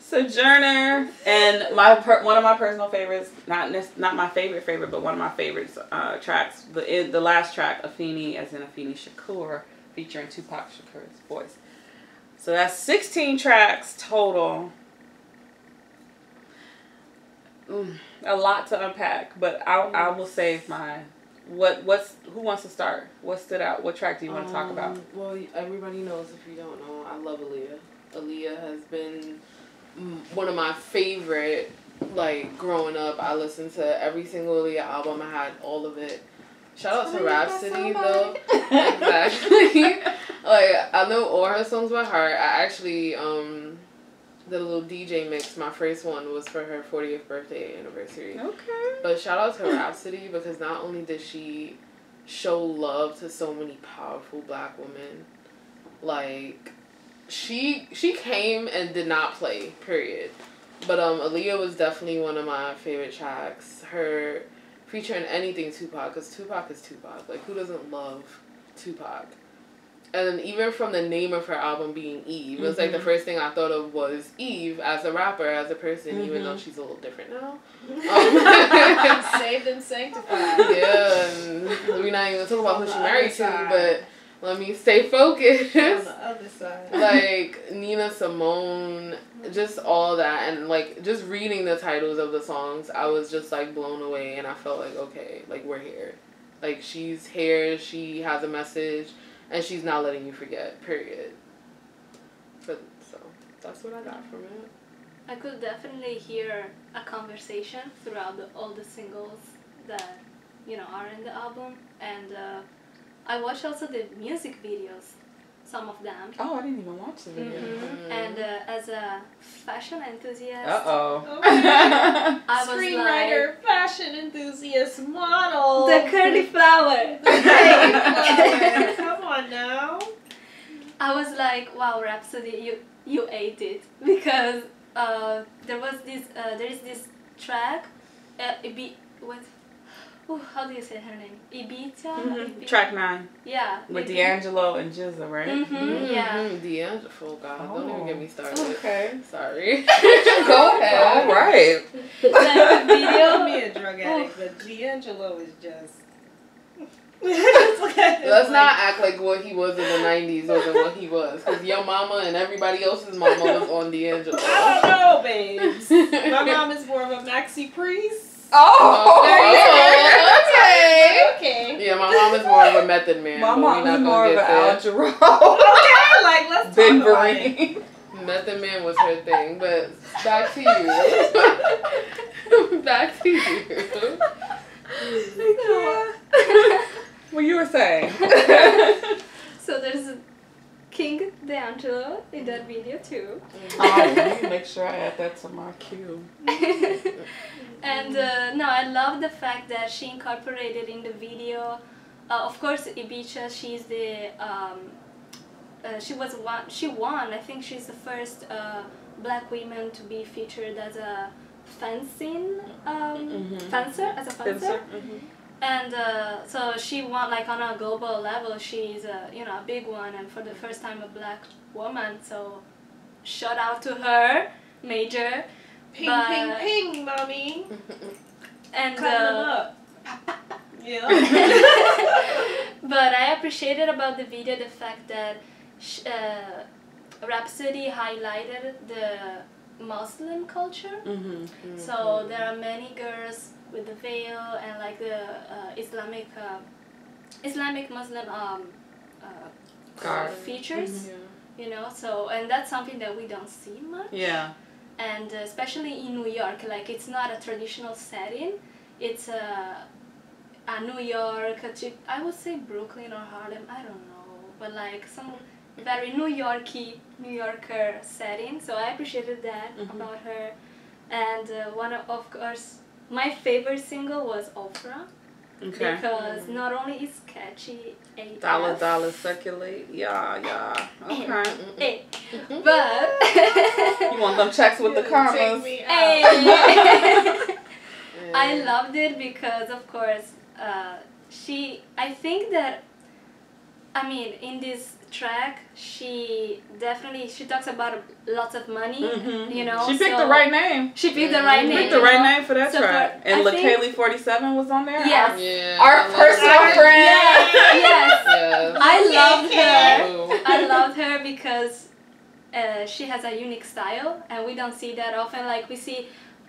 Sojourner, and one of my personal favorites, not my favorite, but one of my favorites tracks, the last track, Afeni, as in Afeni Shakur, featuring Tupac Shakur's voice. So that's 16 tracks total. A lot to unpack, but I will save mine. Who wants to start? What stood out? What track do you want to talk about? Well, everybody knows, if you don't know, I love Aaliyah. Aaliyah has been one of my favorite, like, growing up. I listened to every single Aaliyah album. I had all of it. Shout out to Rapsody, though. Exactly. Like, I know all her songs by heart. I actually, did a little DJ mix. My first one was for her 40th birthday anniversary. Okay. But shout out to Rapsody, because not only did she show love to so many powerful Black women, like, she came and did not play, period. But Aaliyah was definitely one of my favorite tracks. Her featuring anything Tupac, because Tupac is Tupac. Like, who doesn't love Tupac? And even from the name of her album being Eve, it was like the first thing I thought of was Eve as a rapper, as a person, even though she's a little different now. Saved and sanctified. Yeah, and we're not even talking about who she married to, but let me stay focused. On the other side. Like, Nina Simone, just all that. And, like, just reading the titles of the songs, I was just, like, blown away. And I felt like, okay, like, we're here. Like, she's here. She has a message. And she's not letting you forget, period. But, so, that's what I got from it. I could definitely hear a conversation throughout all the singles that, you know, are in the album. And, I watched also the music videos, some of them. Oh, I didn't even watch the video. And as a fashion enthusiast, I was screenwriter, like, fashion enthusiast, model, the curly flower. Come on now. I was like, wow, Rapsody, you ate it, because there is this track. It be what. how do you say her name? Ibiza? Mm-hmm. Track 9. Yeah. With D'Angelo and Jizza, right? Mm-hmm. Mm-hmm. Yeah. D'Angelo, oh God. Oh. Don't even get me started. Okay. Sorry. Go ahead. All right. Like, video, me a drug addict, but D'Angelo is just... Let's not act like what he was in the 90s wasn't what he was. Because your mama and everybody else's mama was on D'Angelo. I don't know, babes. My mom is more of a maxi priest. Oh, okay. Okay. Yeah, my mom is more of a method man. My mom is more of an Al Jarreau. Okay, like let's talk about it. Method man was her thing, but back to you. Back to you. What you were saying? So there's a King D'Angelo in that video too. Let me make sure I add that to my queue. And no, I love the fact that she incorporated in the video, of course, Ibiza. She's the she won. I think she's the first black woman to be featured as a fencing fencer. Mm-hmm. And so she won, like, on a global level. She's you know, a big one, and for the first time a black woman. So shout out to her, Major. Ping, ping, ping, mommy. And yeah. But I appreciated about the video the fact that Rapsody highlighted the Muslim culture. Mm-hmm. Mm-hmm. So there are many girls with the veil and like the Islamic Muslim features. Mm-hmm. You know, so, and that's something that we don't see much. Yeah. And especially in New York, like, it's not a traditional setting. It's a New York, I would say Brooklyn or Harlem, I don't know, but like some very New Yorker setting. So I appreciated that about her. And one of course, my favorite single was Opera. Okay. Because not only it's catchy, AF, dollar dollar circulate, yeah, yeah, okay, but you want them checks with the commas. I loved it because, of course, I think that, I mean, in this track, she talks about lots of money. Mm-hmm. You know, she picked the right name. She picked the right name. She picked the right name for that track. And LaKaylee47 was on there. Yes. Yeah, our personal friend. Yes. Yes. I loved her because she has a unique style, and we don't see that often. Like, we see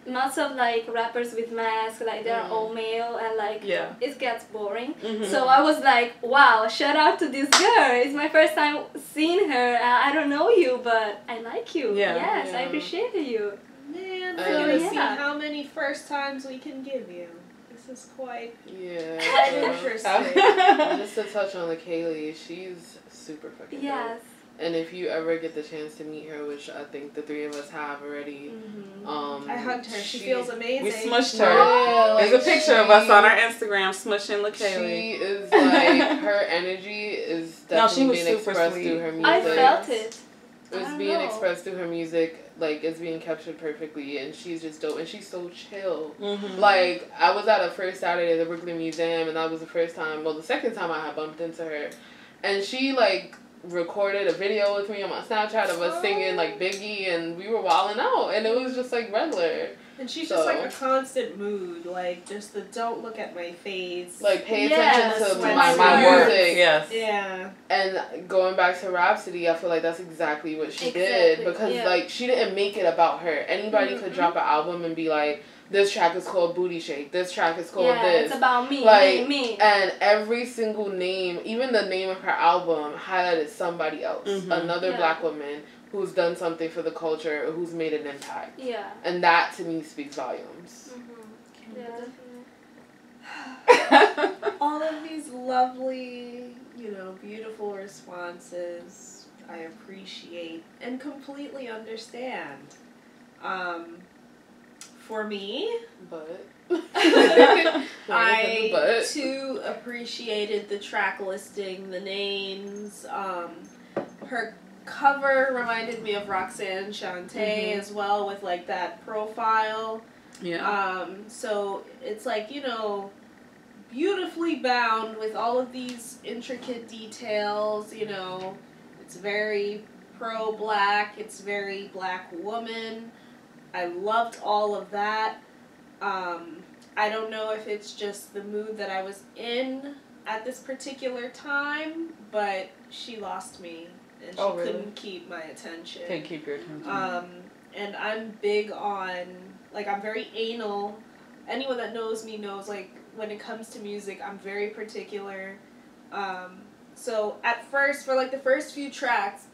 lots of like rappers with masks, like they're all male, and like it gets boring. Mm-hmm. So I was like, wow, shout out to this girl. It's my first time seeing her. I don't know you, but I like you. Yeah. Yes, I appreciate you. Man, we're gonna see how many first times we can give you. This is quite interesting. Just to touch on LaKaylee, she's super fucking dope. And if you ever get the chance to meet her, which I think the three of us have already, I hugged her. She feels amazing. We smushed her. Yeah, like, there's a picture of us on our Instagram smushing LaKaylee. She is like, her energy is definitely being expressed through her music. I felt it. It's being expressed through her music, like, it's being captured perfectly, and she's just dope, and she's so chill. Mm-hmm. Like, I was at a first Saturday at the Brooklyn Museum, and that was the second time I had bumped into her, and she, like, recorded a video with me on my Snapchat of us singing like Biggie, and we were wilding out, and it was just like regular. And she's just like a constant mood, like just the don't look at my face, like pay attention to my music. Yes. Yeah. And going back to Rapsody, I feel like that's exactly what she did, because like she didn't make it about her. Anybody could drop an album and be like, this track is called Booty Shake. This track is called this. It's about me, like, me. And every single name, even the name of her album, highlighted somebody else, another black woman who's done something for the culture, or who's made an impact. Yeah. And that to me speaks volumes. Mm-hmm. Yeah. All of these lovely, you know, beautiful responses, I appreciate and completely understand. For me, but I too appreciated the track listing, the names. Her cover reminded me of Roxanne Shante as well, with like that profile. Yeah. So it's like, you know, beautifully bound with all of these intricate details, you know. It's very pro-black, it's very black woman. I loved all of that. I don't know if it's just the mood that I was in at this particular time, but she lost me and she couldn't keep my attention. Can't keep your attention. And I'm big on, like, I'm very anal. Anyone that knows me knows, like, when it comes to music, I'm very particular. So at first, for like the first few tracks,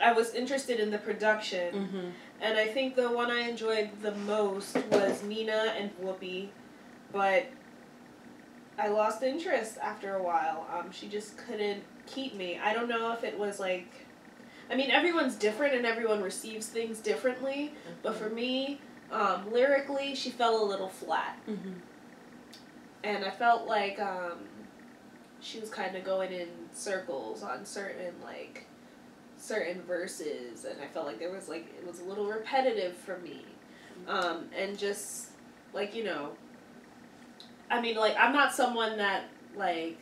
I was interested in the production. Mm-hmm. And I think the one I enjoyed the most was Nina and Whoopi, but I lost interest after a while. She just couldn't keep me. I don't know if it was like, I mean, everyone's different and everyone receives things differently, but for me, lyrically, she fell a little flat. Mm-hmm. And I felt like she was kind of going in circles on certain verses, and I felt like there was it was a little repetitive for me. And just like, you know, I mean, like, I'm not someone that like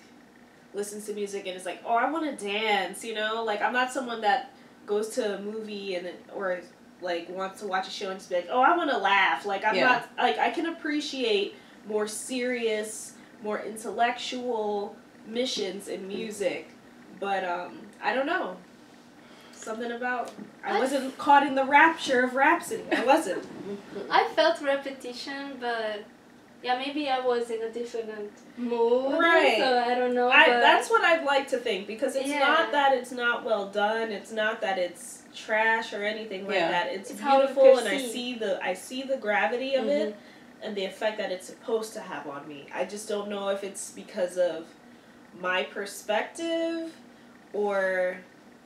listens to music and is like, oh, I want to dance, you know, like I'm not someone that goes to a movie and or like wants to watch a show and just be like, oh, I want to laugh. Like I'm not like, I can appreciate more serious, more intellectual missions in music. But I don't know. Something about... I wasn't caught in the rapture of Rapsody. I wasn't. I felt repetition, but... Yeah, maybe I was in a different mood. Right. So I don't know. That's what I'd like to think, because it's not that it's not well done. It's not that it's trash or anything like that. It's beautiful, and I see the gravity of it. And the effect that it's supposed to have on me. I just don't know if it's because of my perspective or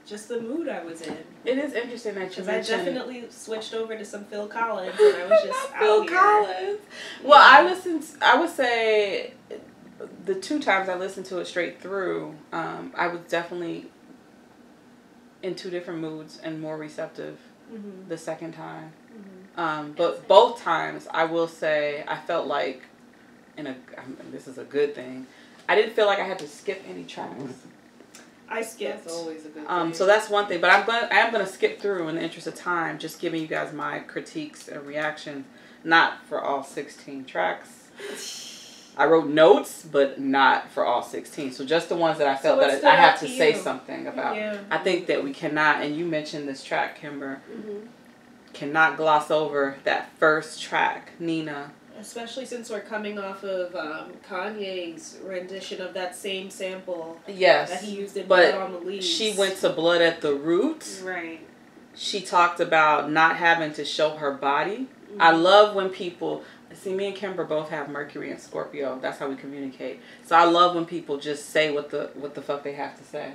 just the mood I was in. It is interesting that you mentioned. Because I definitely switched over to some Phil Collins, and I was just out here. Phil Collins. Well, I listened. I would say the two times I listened to it straight through, I was definitely in two different moods and more receptive the second time. But both times, I will say, I felt like, this is a good thing, I didn't feel like I had to skip any tracks. I skipped. That's always a good thing. So that's one thing, but I am gonna skip through in the interest of time, just giving you guys my critiques and reactions, not for all 16 tracks. I wrote notes, but not for all 16. So just the ones that I felt that I have to say something about. Yeah. I think that we cannot, and you mentioned this track, Kimber, cannot gloss over that first track, Nina. Especially since we're coming off of Kanye's rendition of that same sample. Yes. That he used in Blood on the Leaves. She went to Blood at the Root. Right. She talked about not having to show her body. I love when people... See, me and Kimber both have Mercury and Scorpio. That's how we communicate. So I love when people just say what the fuck they have to say.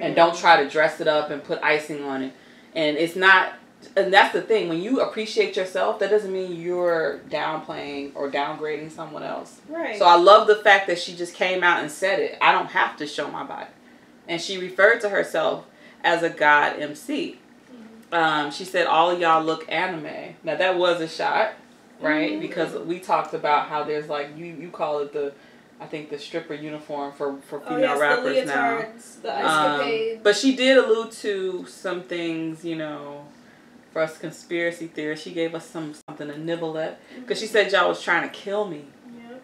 And don't try to dress it up and put icing on it. And it's not... And that's the thing. When you appreciate yourself, that doesn't mean you're downplaying or downgrading someone else. Right. So I love the fact that she just came out and said it. I don't have to show my body. And she referred to herself as a God MC. She said, all of y'all look anime. Now, that was a shot, right? Because we talked about how there's like, you call it the... I think the stripper uniform for female rappers the leotards, now. The escapades. But she did allude to some things, you know... For us conspiracy theorists, she gave us something to nibble at. Because she said y'all was trying to kill me.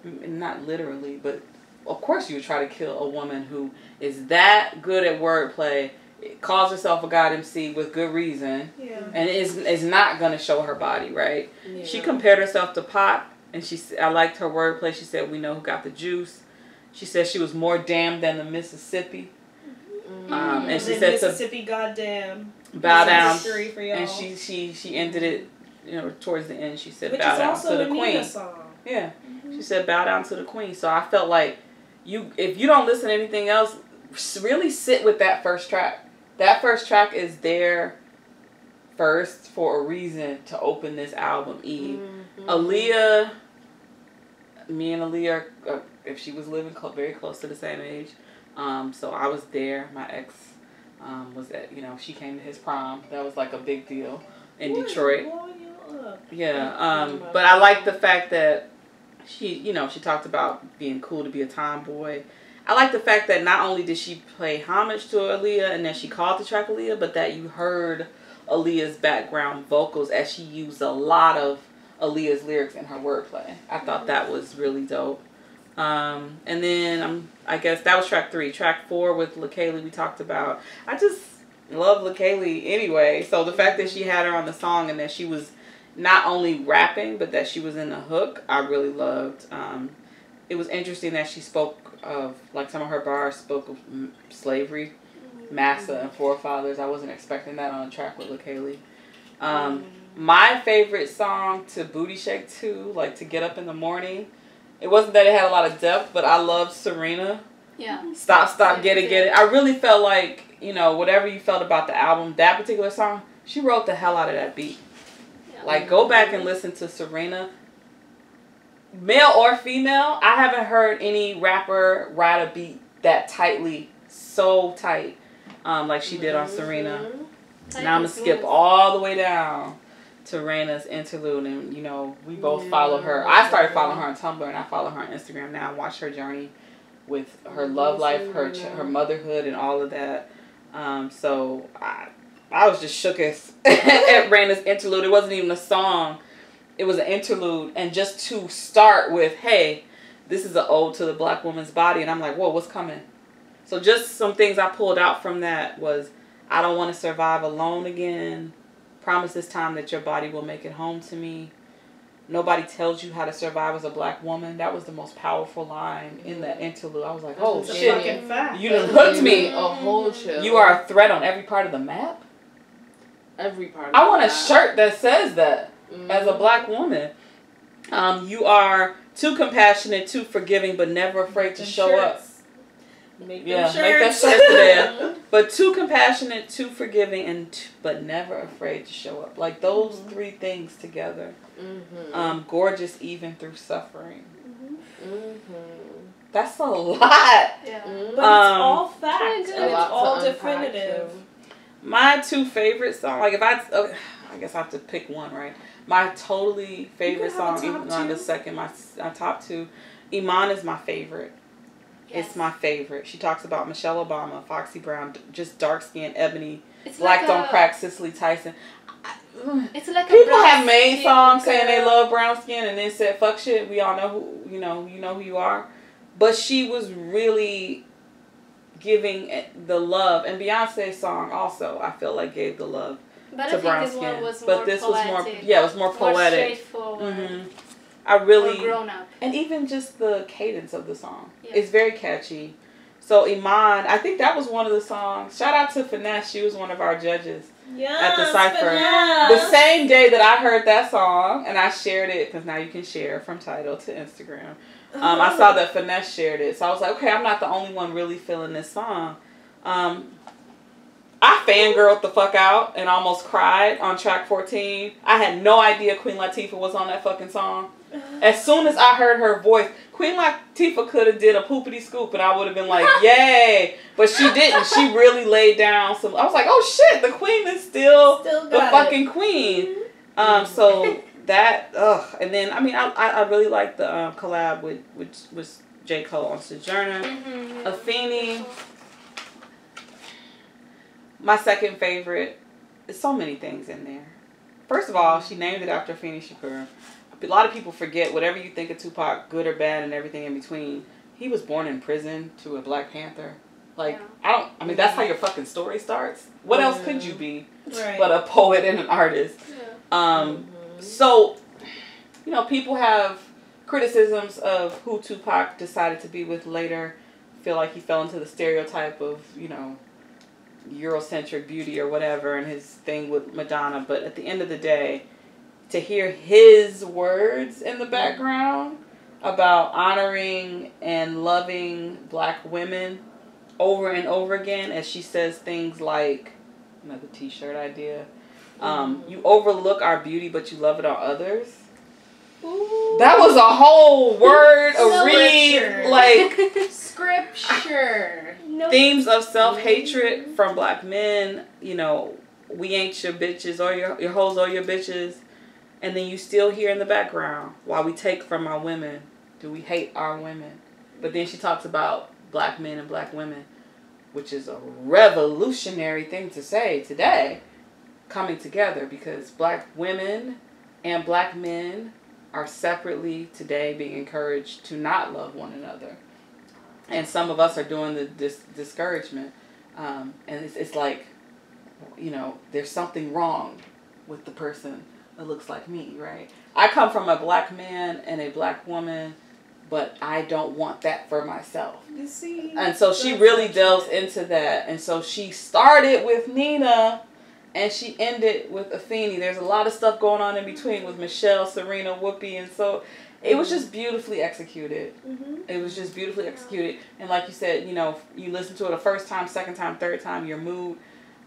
Yeah. Not literally, but of course you would try to kill a woman who is that good at wordplay, calls herself a God MC with good reason, and is not going to show her body, right? Yeah. She compared herself to Pop, and I liked her wordplay. She said, we know who got the juice. She said she was more damned than the Mississippi. And she said Mississippi, goddamn. Bow down, for and she ended it, you know, towards the end. She said, "Bow down to the queen." Song. Yeah, she said, "Bow down to the queen." So I felt like if you don't listen to anything else, really sit with that first track. That first track is there first for a reason to open this album. Eve, Aaliyah, me and Aaliyah, are, if she was living, very close to the same age. So I was there. My ex. Was that, you know, she came to his prom. That was like a big deal in Detroit. Yeah, but I like the fact that she talked about being cool to be a tomboy. I like the fact that not only did she pay homage to Aaliyah and that she called the track Aaliyah, but that you heard Aaliyah's background vocals as she used a lot of Aaliyah's lyrics in her wordplay. I thought that was really dope. And then I guess that was track 3. Track 4 with LaKaylee we talked about. I just love LaKaylee anyway. So the fact that she had her on the song and that she was not only rapping, but that she was in the hook, I really loved. It was interesting that she spoke of, like, some of her bars spoke of slavery, massa, and forefathers. I wasn't expecting that on a track with LaKaylee. My favorite song to booty shake to, like, to get up in the morning, it wasn't that it had a lot of depth, but I loved Serena. Yeah. Stop, stop, get it, get it. I really felt like, you know, whatever you felt about the album, that particular song, she wrote the hell out of that beat. Yeah. Like, go back and listen to Serena. Male or female, I haven't heard any rapper ride a beat that tightly, so tight, like she did on Serena. Now I'm going to skip all the way down to Reina's interlude, and, you know, we both follow her. I started following her on Tumblr, and I follow her on Instagram now. I watch her journey with her love life, her motherhood, and all of that. So I was just shook at Reina's interlude. It wasn't even a song. It was an interlude, and just to start with, hey, this is an ode to the black woman's body, and I'm like, whoa, what's coming? So just some things I pulled out from that was, I don't want to survive alone again. Promise this time that your body will make it home to me. Nobody tells you how to survive as a black woman. That was the most powerful line in that interlude. I was like, oh, shit, you done hooked me. A whole chill. You are a threat on every part of the map? Every part of the map. I want a shirt that says that. As a black woman, you are too compassionate, too forgiving, but never afraid to show up. Make that shirt there. But too compassionate, too forgiving, but never afraid to show up. Like those three things together. Gorgeous even through suffering. That's a lot. Yeah. But it's all facts and it's all definitive. My two favorite songs, like if I guess I have to pick one, right? My totally favorite song, even on the second, my top 2. Iman is my favorite. Yes. It's my favorite. She talks about Michelle Obama, Foxy Brown, just dark-skinned Ebony, it's Black like Don't Crack, Cicely Tyson. It's like people have made songs saying they love brown skin and then said, fuck shit, we all know who, you know who you are. But she was really giving the love. And Beyonce's song also, I feel like, gave the love. But I think this one was more poetic. Yeah, it was more poetic. More straightforward. I really... More grown up. And even just the cadence of the song. Yeah. It's very catchy. So Iman, I think that was one of the songs. Shout out to Finesse. She was one of our judges at the Cypher. Finesse. The same day that I heard that song, and I shared it, because now you can share from Tidal to Instagram. I saw that Finesse shared it. So I was like, okay, I'm not the only one really feeling this song. I fangirled the fuck out and almost cried on track 14. I had no idea Queen Latifah was on that fucking song. As soon as I heard her voice, Queen Latifah could have did a poopity scoop and I would have been like, yay. But she didn't. She really laid down some. I was like, oh shit, the queen is still the fucking queen. So that, and then, I mean, I really liked the collab with J. Cole on Sojourner. Afeni. My second favorite, there's so many things in there. First of all, she named it after Afeni Shakur. A lot of people forget, whatever you think of Tupac, good or bad and everything in between, he was born in prison to a Black Panther. Like, I mean, that's how your fucking story starts. What else could you be but a poet and an artist? So, you know, people have criticisms of who Tupac decided to be with later. Feel like he fell into the stereotype of, you know, Eurocentric beauty or whatever, and his thing with Madonna. But at the end of the day, to hear his words in the background about honoring and loving black women over and over again, as she says things like, another t-shirt idea, you overlook our beauty but you love it on others. Ooh. That was a whole word, a read, like scripture. Themes of self-hatred from black men, you know, we ain't your bitches or your hoes or your bitches. And then you still hear in the background, while we take from our women, Do we hate our women? But then she talks about black men and black women, which is a revolutionary thing to say today, coming together, because black women and black men are separately today being encouraged to not love one another. And some of us are doing the discouragement. And it's like, you know, there's something wrong with the person that looks like me, right? I come from a black man and a black woman, but I don't want that for myself. You see? And so she really delves into that. And so she started with Nina and she ended with Afeni. There's a lot of stuff going on in between with Michelle, Serena, Whoopi. And so it was just beautifully executed. Mm-hmm. It was just beautifully executed. And like you said, you know, you listen to it a first time, second time, third time, your mood.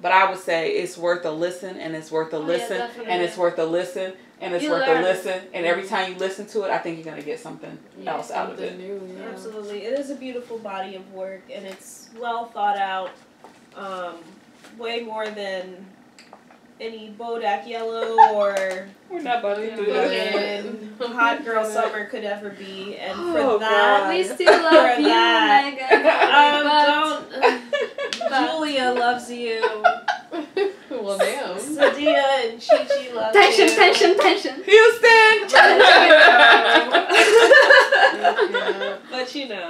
But I would say it's worth a listen, and it's worth a listen, and it's worth a listen, and it's worth a listen. And every time you listen to it, I think you're going to get something else out of it. Absolutely. It is a beautiful body of work, and it's well thought out, way more than any Bodak Yellow or we're not buddy through Hot Girl Summer could ever be. And for God. We still love you, Mega. Julia loves you. Well, damn. Sadia and Chi-Chi love you. Tension. Houston! But you know,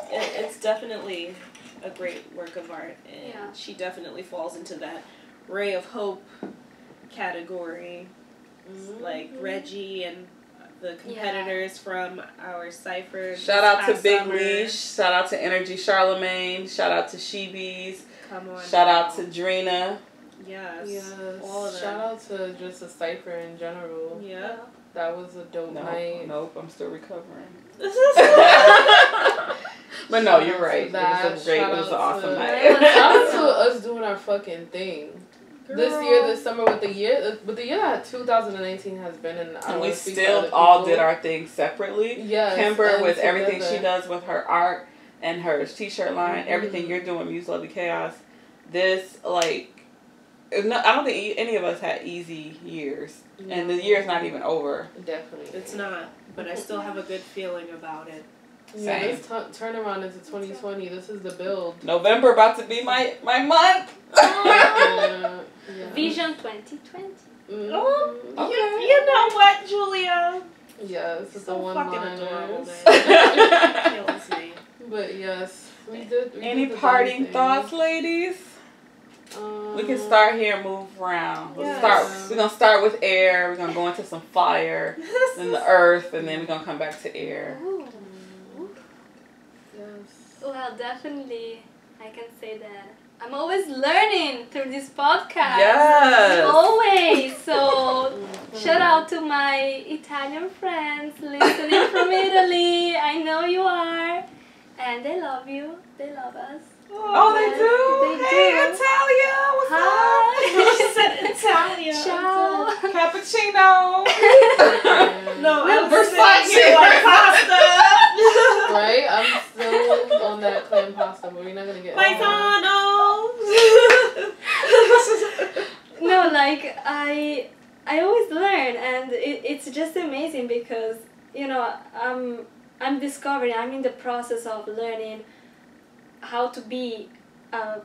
it's definitely a great work of art. And she definitely falls into that ray of hope category. Mm-hmm. Like Reggie and the competitors from our cypher. Shout out to Big Leash. Shout out to Energy Charlemagne. Shout out to Shebees. Come on. Shout out to Drina. Yes. All of them. Shout out to just the cypher in general. Yeah. That was a dope night. Nope, I'm still recovering. But no, you're right. It was a great, it was an awesome night. Shout out to us doing our fucking thing. Girl. This year, this summer, with the year that 2019 has been, and we still all did our thing separately. Yes, Kimber with together. Everything she does with her art and her t-shirt line, everything you're doing, Muse Lovely Chaos. This, like, no, I don't think any of us had easy years, and the year's not even over. Definitely, it's not. But I still have a good feeling about it. Same. Yeah, this turnaround into 2020. This is the build. November about to be my month. Vision 2020. Mm. Oh, okay. You know what, Julia? Yeah, this is so the one line. Kills me. But yes, we did. Any parting thoughts, ladies? We can start here and move around. We're gonna start with air. We're gonna go into some fire, then the earth, and then we're gonna come back to air. Ooh. Well, definitely, I can say that I'm always learning through this podcast. Yes, always. So, shout out to my Italian friends listening from Italy. I know you are, and they love you. They love us. Oh, they do. Hey, Italia, what's up? She said Italia. Ciao. Cappuccino. No, I'm Versace. Like pasta. Right? I'm still on that clam pasta, but we're not gonna get McDonald's. No, like I always learn, and it's just amazing because, you know, I'm discovering, I'm in the process of learning how to be a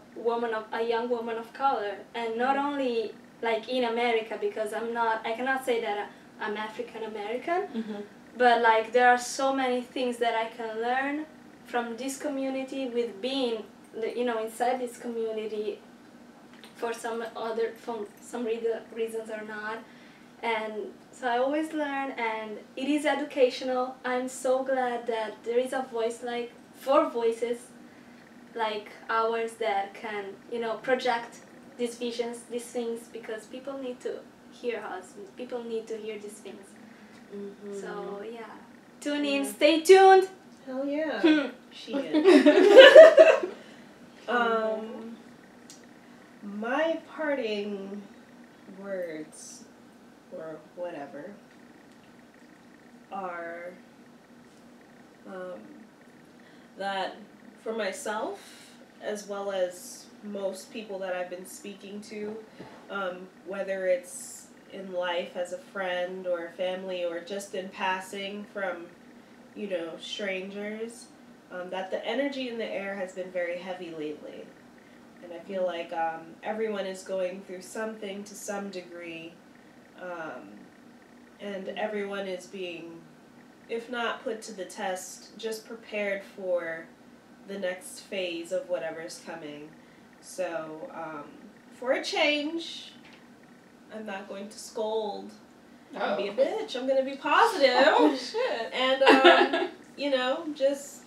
young woman of color, and not only like in America, because I cannot say that I'm African American. Mm-hmm. But like there are so many things that I can learn from this community with being, you know, inside this community for some reasons or not. And so I always learn, and it is educational. I'm so glad that there is a voice like for voices like ours that can, you know, project these visions, these things, because people need to hear us. People need to hear these things. Mm-hmm. So, yeah. Tune in. Stay tuned. Hell yeah. She is. My parting words, or whatever, are that for myself, as well as most people that I've been speaking to, whether it's in life as a friend or a family or just in passing from you know, strangers, that the energy in the air has been very heavy lately. And I feel like everyone is going through something to some degree, and everyone is being, if not put to the test, just prepared for the next phase of whatever's coming. So for a change, I'm not going to scold. I'm going to be a bitch. I'm going to be positive. Oh, shit. And, you know, just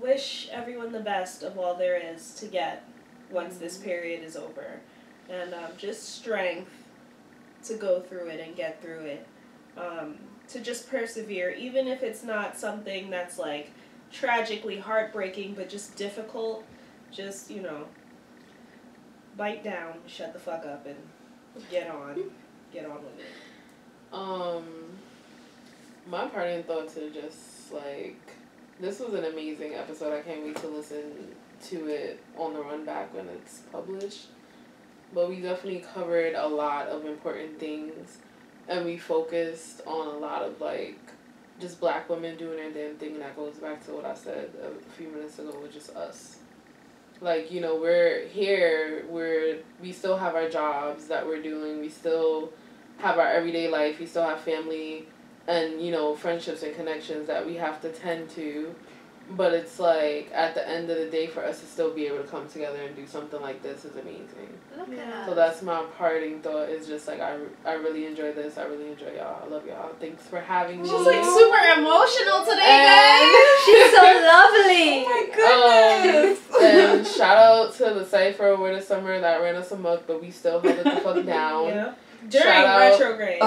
wish everyone the best of all there is to get once this period is over. And just strength to go through it and get through it. To just persevere, even if it's not something that's, like, tragically heartbreaking, but just difficult. Just, you know, bite down, shut the fuck up, and get on. Get on with it. My parting thoughts are just, like, this was an amazing episode. I can't wait to listen to it on the run back when it's published. But we definitely covered a lot of important things, and we focused on a lot of, like, just black women doing their damn thing, and that goes back to what I said a few minutes ago with just us. Like, you know, we're here, we still have our jobs that we're doing, we still have our everyday life, we still have family and, you know, friendships and connections that we have to tend to, but it's like, at the end of the day, for us to still be able to come together and do something like this is amazing. Okay. Yeah. So that's my parting thought, is just like, I really enjoy this, I really enjoy y'all, I love y'all, thanks for having me. She's like super emotional today, guys! She's so lovely! Oh my goodness! And shout out to the cypher over the summer that ran us a mug, but we still held it the fuck down. Yeah. During retrograde.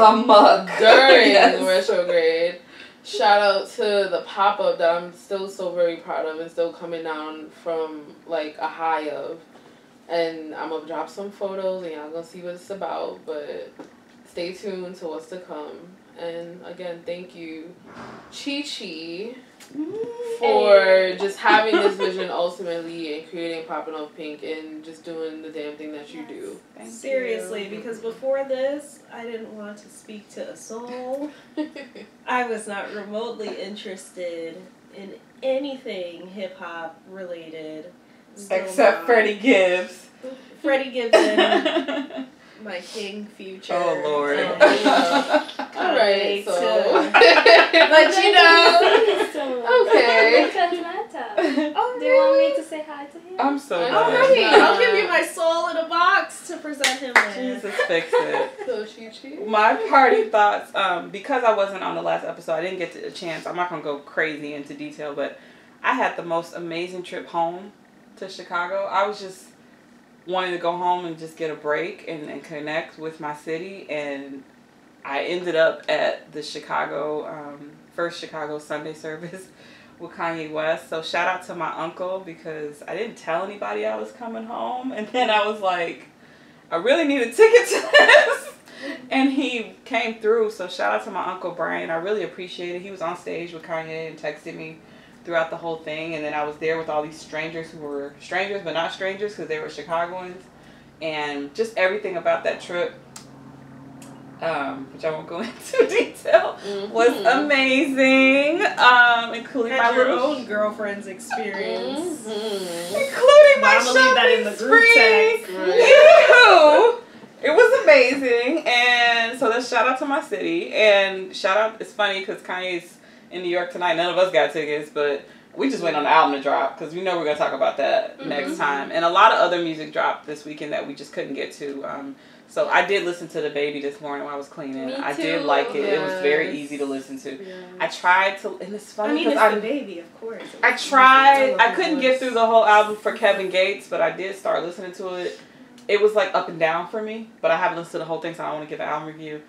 Shout out to the pop-up that I'm still so very proud of and still coming down from, like, a high of. And I'm going to drop some photos and y'all going to see what it's about. But stay tuned to what's to come. And, again, thank you, Chi-Chi, for just having this vision ultimately and creating Poppin' Off Pink and just doing the damn thing that you do. Seriously, because before this, I didn't want to speak to a soul. I was not remotely interested in anything hip-hop related. Except Freddie Gibbs. Freddie Gibbs. My king future. Oh, Lord. All right, so. But, you know. Okay. Do you want me to say hi to him? I'm so glad. All right. I'll give you my soul in a box to present him with. Jesus, fix it. So, Chi-Chi? My party thoughts, because I wasn't on the last episode, I didn't get a chance. I'm not going to go crazy into detail, but I had the most amazing trip home to Chicago. I was just wanting to go home and just get a break and connect with my city, and I ended up at the Chicago first Chicago Sunday service with Kanye West. So shout out to my uncle, because I didn't tell anybody I was coming home, and then I was like, I really need a ticket to this, and he came through. So shout out to my uncle Brian. I really appreciate it. He was on stage with Kanye and texted me throughout the whole thing, and then I was there with all these strangers who were strangers but not strangers because they were Chicagoans, and just everything about that trip, which I won't go into detail, was amazing, including my little own girlfriend's experience, including my shopping spree. Right. It was amazing, and so that's shout out to my city, and shout out. It's funny because Kanye's in New York tonight. None of us got tickets, but we just went on the album to drop because we know we're going to talk about that next time. And a lot of other music dropped this weekend that we just couldn't get to. So I did listen to The Baby this morning while I was cleaning. I did like it. Yes. It was very easy to listen to. Yeah. I tried to, and it's funny. I mean, it's The Baby, of course. I tried. I couldn't get through the whole album for Kevin Gates, but I did start listening to it. It was like up and down for me, but I haven't listened to the whole thing, so I don't want to give an album review.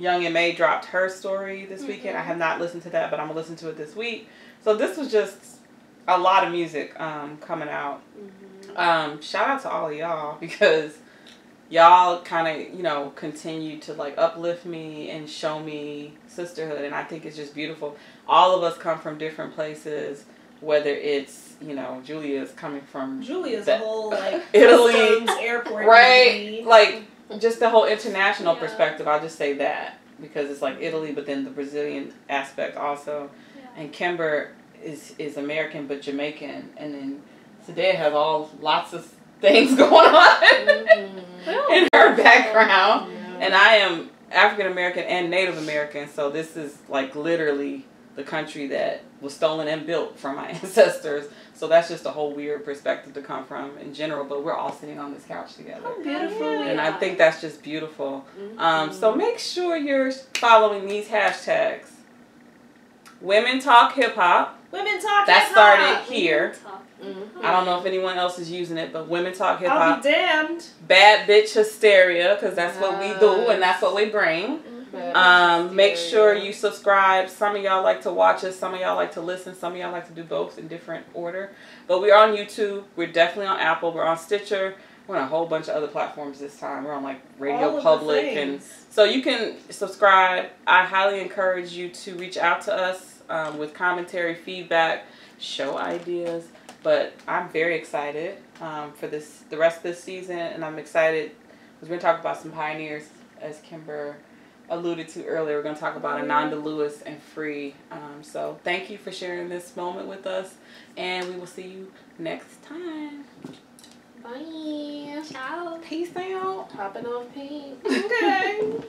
Young M.A. dropped her story this weekend. I have not listened to that, but I'm going to listen to it this week. So this was just a lot of music coming out. Shout out to all of y'all, because y'all kind of, you know, continue to, like, uplift me and show me sisterhood, and I think it's just beautiful. All of us come from different places, whether it's, you know, Julia's coming from... Julia's whole, like, Italy, airport. Right? Like... Just the whole international perspective, I'll just say that. because it's like Italy, but then the Brazilian aspect also. Yeah. And Kimber is American but Jamaican, and then Sadea has lots of things going on in her background. Yeah. And I am African American and Native American, so this is like literally the country that was stolen and built from my ancestors. So that's just a whole weird perspective to come from in general, but we're all sitting on this couch together. Oh, beautiful. Yeah. And I think that's just beautiful. Mm-hmm. So make sure you're following these hashtags. Women Talk Hip Hop. Women Talk Hip Hop. That started here. Mm-hmm. I don't know if anyone else is using it, but Women Talk Hip Hop. I'll be damned. Bad Bitch Hysteria, because that's what we do and that's what we bring. Make sure you subscribe. Some of y'all like to watch us, some of y'all like to listen, some of y'all like to do both in different order. But we are on YouTube, we're definitely on Apple, we're on Stitcher, we're on a whole bunch of other platforms this time. We're on like Radio Public, and so you can subscribe. I highly encourage you to reach out to us with commentary, feedback, show ideas. But I'm very excited for the rest of this season, and I'm excited because we're going to talk about some pioneers, as Kimber alluded to earlier. We're going to talk about Ananda Lewis and Free. So thank you for sharing this moment with us, and we will see you next time. Bye. Ciao. Peace out. Poppin' Off Pink. Okay.